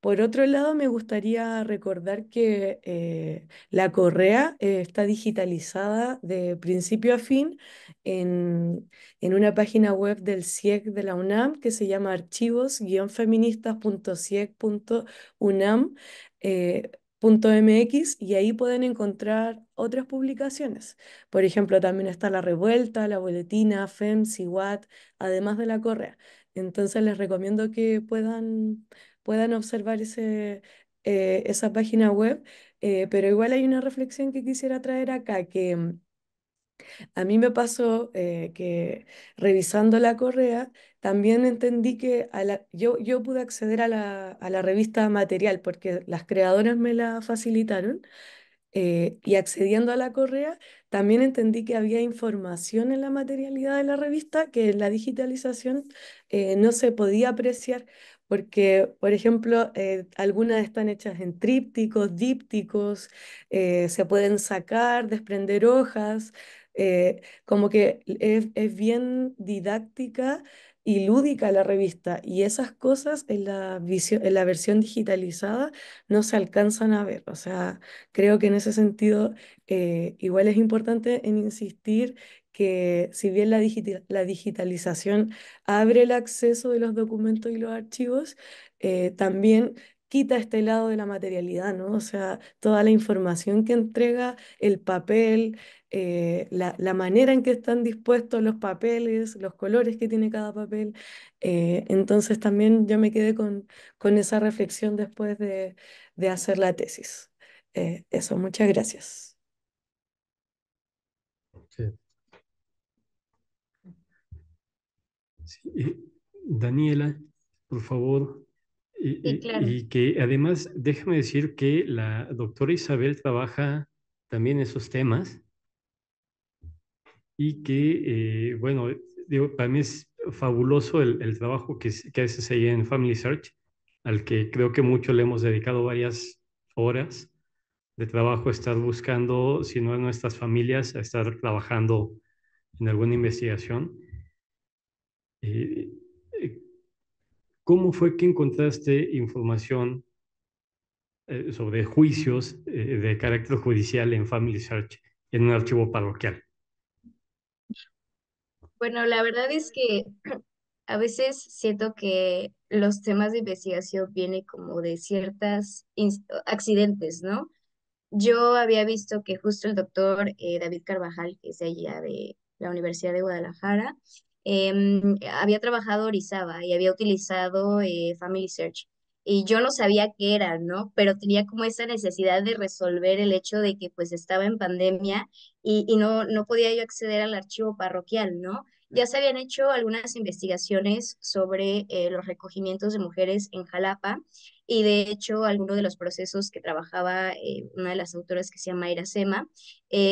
Por otro lado, me gustaría recordar que La Correa está digitalizada de principio a fin en una página web del CIEC de la UNAM que se llama archivos-feministas.ciec.unam.mx, y ahí pueden encontrar otras publicaciones. Por ejemplo, también está La Revuelta, La Boletina, FEM, CIWAT, además de La Correa. Entonces les recomiendo que puedan observar esa página web, pero igual hay una reflexión que quisiera traer acá, que a mí me pasó que revisando La Correa, también entendí que yo pude acceder a la revista material, porque las creadoras me la facilitaron, y accediendo a La Correa, también entendí que había información en la materialidad de la revista que en la digitalización no se podía apreciar, porque, por ejemplo, algunas están hechas en trípticos, dípticos, se pueden sacar, desprender hojas, como que es bien didáctica y lúdica la revista, y esas cosas en la versión digitalizada no se alcanzan a ver. O sea, creo que en ese sentido igual es importante en insistir que si bien la digitalización abre el acceso de los documentos y los archivos, también quita este lado de la materialidad, ¿no? O sea, toda la información que entrega el papel, la manera en que están dispuestos los papeles, los colores que tiene cada papel. Entonces también yo me quedé con esa reflexión después de hacer la tesis. Eso, muchas gracias. Okay. Sí, Daniela, por favor. Sí, claro. Y que además, déjame decir que la doctora Isabel trabaja también esos temas y que, bueno, digo, para mí es fabuloso el trabajo que haces ahí en FamilySearch, al que creo que mucho le hemos dedicado varias horas de trabajo, estar buscando, si no a nuestras familias, a estar trabajando en alguna investigación. ¿Cómo fue que encontraste información sobre juicios de carácter judicial en FamilySearch en un archivo parroquial? Bueno, la verdad es que a veces siento que los temas de investigación vienen como de ciertos accidentes, ¿no? Yo había visto que justo el doctor David Carvajal, que es de allá de la Universidad de Guadalajara, había trabajado Orizaba y había utilizado FamilySearch, y yo no sabía qué era, ¿no? Pero tenía como esa necesidad de resolver el hecho de que pues estaba en pandemia y no podía yo acceder al archivo parroquial, ¿no? Ya se habían hecho algunas investigaciones sobre los recogimientos de mujeres en Jalapa, y de hecho alguno de los procesos que trabajaba una de las autoras que se llama Mayra Sema,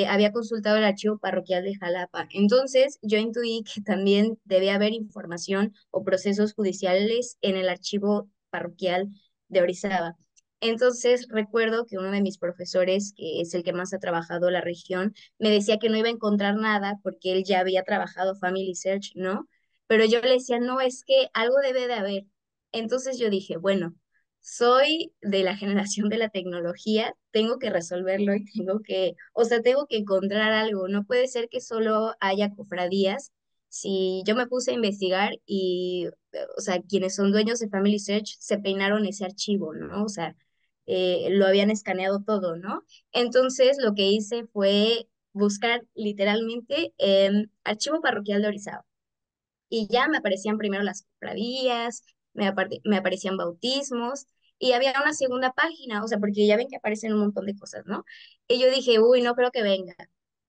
había consultado el Archivo Parroquial de Jalapa. Entonces yo intuí que también debía haber información o procesos judiciales en el Archivo Parroquial de Orizaba. Entonces recuerdo que uno de mis profesores, que es el que más ha trabajado la región, me decía que no iba a encontrar nada porque él ya había trabajado FamilySearch, ¿no? Pero yo le decía, no, es que algo debe de haber. Entonces yo dije, bueno, soy de la generación de la tecnología, tengo que resolverlo y tengo que, o sea, tengo que encontrar algo. No puede ser que solo haya cofradías. Si yo me puse a investigar y, o sea, quienes son dueños de FamilySearch se peinaron ese archivo, ¿no? O sea, lo habían escaneado todo, ¿no? Entonces lo que hice fue buscar literalmente Archivo Parroquial de Orizaba. Y ya me aparecían primero las cofradías, me aparecían bautismos, y había una segunda página, o sea, porque ya ven que aparecen un montón de cosas, ¿no? Y yo dije, uy, no creo que venga.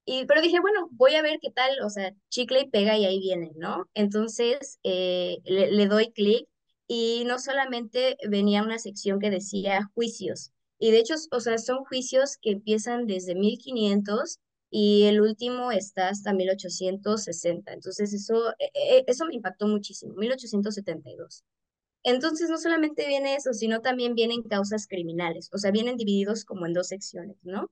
Pero dije, bueno, voy a ver qué tal, o sea, chicle y pega y ahí viene, ¿no? Entonces le doy clic. Y no solamente venía una sección que decía juicios, y de hecho, o sea, son juicios que empiezan desde 1500 y el último está hasta 1860, entonces eso me impactó muchísimo, 1872. Entonces no solamente viene eso, sino también vienen causas criminales, o sea, vienen divididos como en dos secciones, ¿no?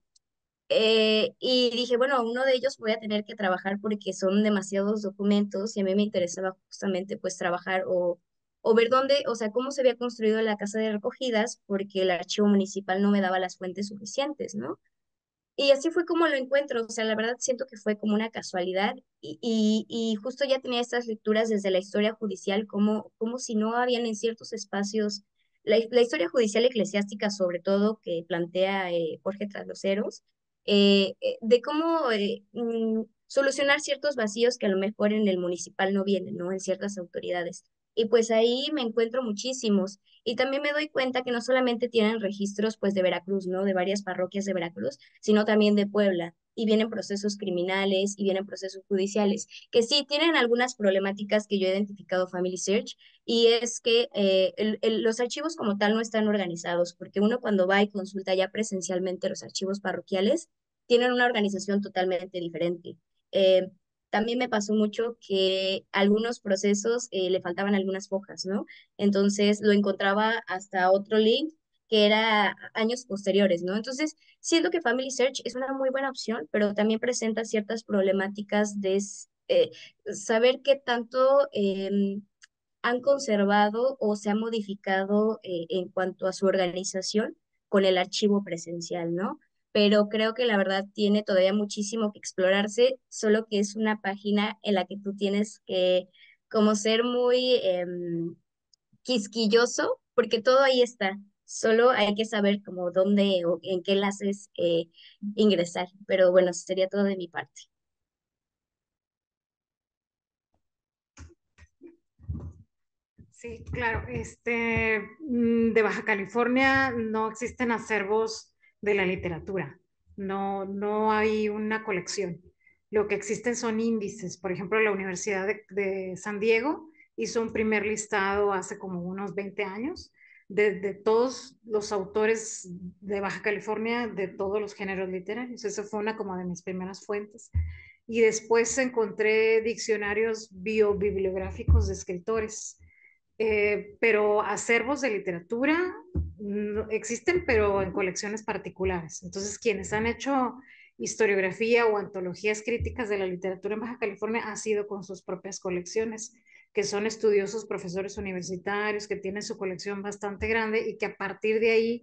Y dije, bueno, uno de ellos voy a tener que trabajar porque son demasiados documentos y a mí me interesaba justamente pues trabajar o ver dónde, o sea, cómo se había construido la casa de recogidas, porque el archivo municipal no me daba las fuentes suficientes, ¿no? Y así fue como lo encuentro, o sea, la verdad siento que fue como una casualidad, y justo ya tenía estas lecturas desde la historia judicial, como si no habían en ciertos espacios, la historia judicial eclesiástica sobre todo, que plantea Jorge Trasloceros, de cómo solucionar ciertos vacíos que a lo mejor en el municipal no vienen, ¿no? En ciertas autoridades. Y pues ahí me encuentro muchísimos, y también me doy cuenta que no solamente tienen registros pues de Veracruz, ¿no? De varias parroquias de Veracruz, sino también de Puebla, y vienen procesos criminales, y vienen procesos judiciales, que sí tienen algunas problemáticas que yo he identificado FamilySearch, y es que los archivos como tal no están organizados, porque uno cuando va y consulta ya presencialmente los archivos parroquiales, tienen una organización totalmente diferente. También me pasó mucho que algunos procesos le faltaban algunas hojas, ¿no? Entonces lo encontraba hasta otro link que era años posteriores, ¿no? Entonces siento que FamilySearch es una muy buena opción, pero también presenta ciertas problemáticas de saber qué tanto han conservado o se ha modificado en cuanto a su organización con el archivo presencial, ¿no? Pero creo que la verdad tiene todavía muchísimo que explorarse, solo que es una página en la que tú tienes que como ser muy quisquilloso, porque todo ahí está, solo hay que saber como dónde o en qué enlaces ingresar, pero bueno, sería todo de mi parte. Sí, claro, de Baja California no existen acervos de la literatura, no hay una colección. Lo que existen son índices. Por ejemplo, la Universidad de San Diego hizo un primer listado hace como unos 20 años de todos los autores de Baja California, de todos los géneros literarios. Esa fue una como de mis primeras fuentes. Y después encontré diccionarios biobibliográficos de escritores. Pero acervos de literatura existen, pero en colecciones particulares. Entonces, quienes han hecho historiografía o antologías críticas de la literatura en Baja California ha sido con sus propias colecciones, que son estudiosos, profesores universitarios, que tienen su colección bastante grande y que a partir de ahí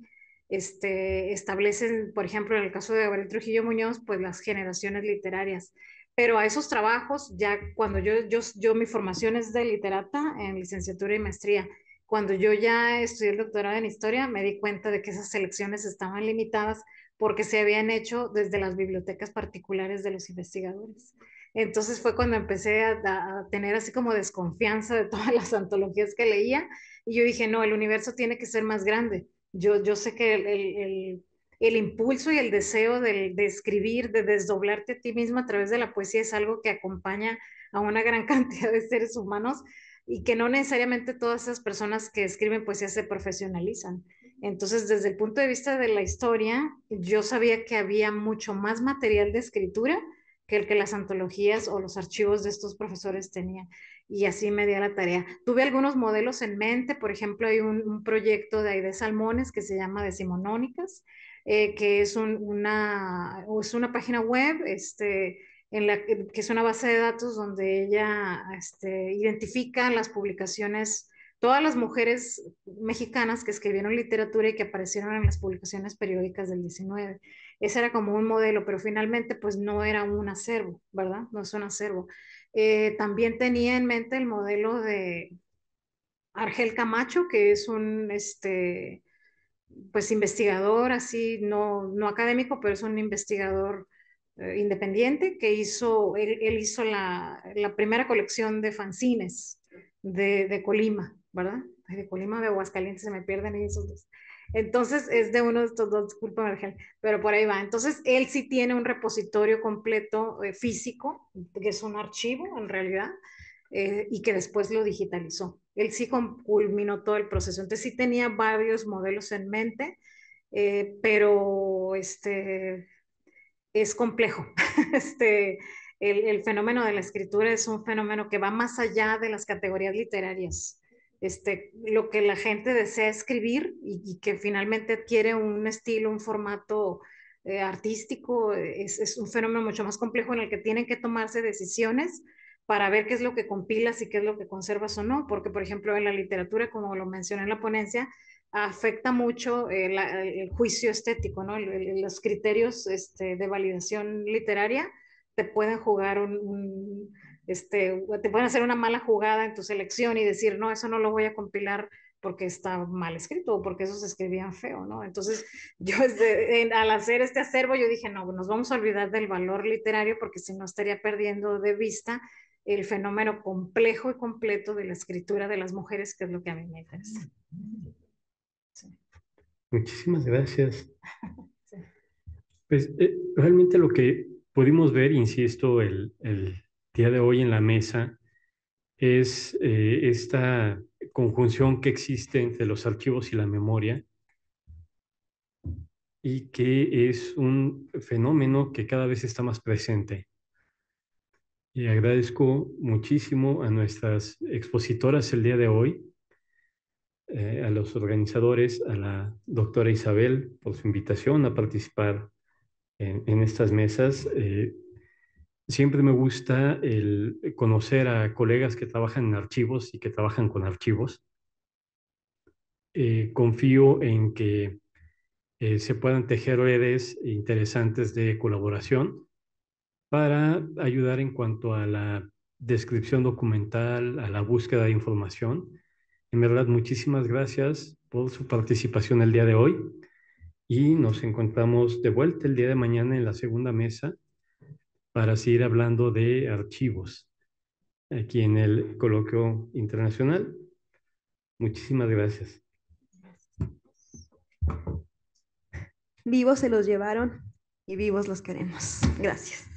establecen, por ejemplo, en el caso de Gabriel Trujillo Muñoz, pues las generaciones literarias. Pero a esos trabajos, ya cuando yo mi formación es de literata en licenciatura y maestría, cuando yo ya estudié el doctorado en historia, me di cuenta de que esas selecciones estaban limitadas porque se habían hecho desde las bibliotecas particulares de los investigadores. Entonces fue cuando empecé a tener así como desconfianza de todas las antologías que leía, y yo dije, no, el universo tiene que ser más grande. Yo sé que el el impulso y el deseo de escribir, de desdoblarte a ti misma a través de la poesía es algo que acompaña a una gran cantidad de seres humanos y que no necesariamente todas esas personas que escriben poesía se profesionalizan. Entonces, desde el punto de vista de la historia, yo sabía que había mucho más material de escritura que el que las antologías o los archivos de estos profesores tenían. Y así me di a la tarea. Tuve algunos modelos en mente, por ejemplo, hay un proyecto de Aide Salmones que se llama Decimonónicas, que es una página web en la que es una base de datos donde ella identifica las publicaciones, todas las mujeres mexicanas que escribieron literatura y que aparecieron en las publicaciones periódicas del 19. Ese era como un modelo, pero finalmente pues no era un acervo, ¿verdad? No es un acervo. También tenía en mente el modelo de Argel Camacho, que es un pues investigador así, no académico, pero es un investigador independiente que hizo, él hizo la primera colección de fanzines de Colima, ¿verdad? Ay, de Colima, de Aguascalientes, se me pierden esos dos. Entonces es de uno de estos dos, disculpa Argel, pero por ahí va. Entonces él sí tiene un repositorio completo físico, que es un archivo en realidad, y que después lo digitalizó. Él sí culminó todo el proceso. Entonces sí tenía varios modelos en mente, pero es complejo. El fenómeno de la escritura es un fenómeno que va más allá de las categorías literarias. Lo que la gente desea escribir y que finalmente adquiere un estilo, un formato artístico, es un fenómeno mucho más complejo en el que tienen que tomarse decisiones para ver qué es lo que compilas y qué es lo que conservas o no, porque por ejemplo en la literatura, como lo mencioné en la ponencia, afecta mucho el juicio estético, ¿no? Los criterios de validación literaria te pueden jugar te pueden hacer una mala jugada en tu selección y decir, no, eso no lo voy a compilar porque está mal escrito o porque eso se escribían feo, ¿no? Entonces, yo al hacer este acervo, yo dije, no, nos vamos a olvidar del valor literario porque si no estaría perdiendo de vista el fenómeno complejo y completo de la escritura de las mujeres, que es lo que a mí me interesa. Sí. Muchísimas gracias. Sí. Pues realmente lo que pudimos ver, insisto, el día de hoy en la mesa es esta conjunción que existe entre los archivos y la memoria y que es un fenómeno que cada vez está más presente. Y agradezco muchísimo a nuestras expositoras el día de hoy, a los organizadores, a la doctora Isabel por su invitación a participar en estas mesas. Siempre me gusta el conocer a colegas que trabajan en archivos y que trabajan con archivos. Confío en que se puedan tejer redes interesantes de colaboración para ayudar en cuanto a la descripción documental, a la búsqueda de información. En verdad, muchísimas gracias por su participación el día de hoy y nos encontramos de vuelta el día de mañana en la segunda mesa para seguir hablando de archivos aquí en el coloquio internacional. Muchísimas gracias. Vivos se los llevaron y vivos los queremos. Gracias.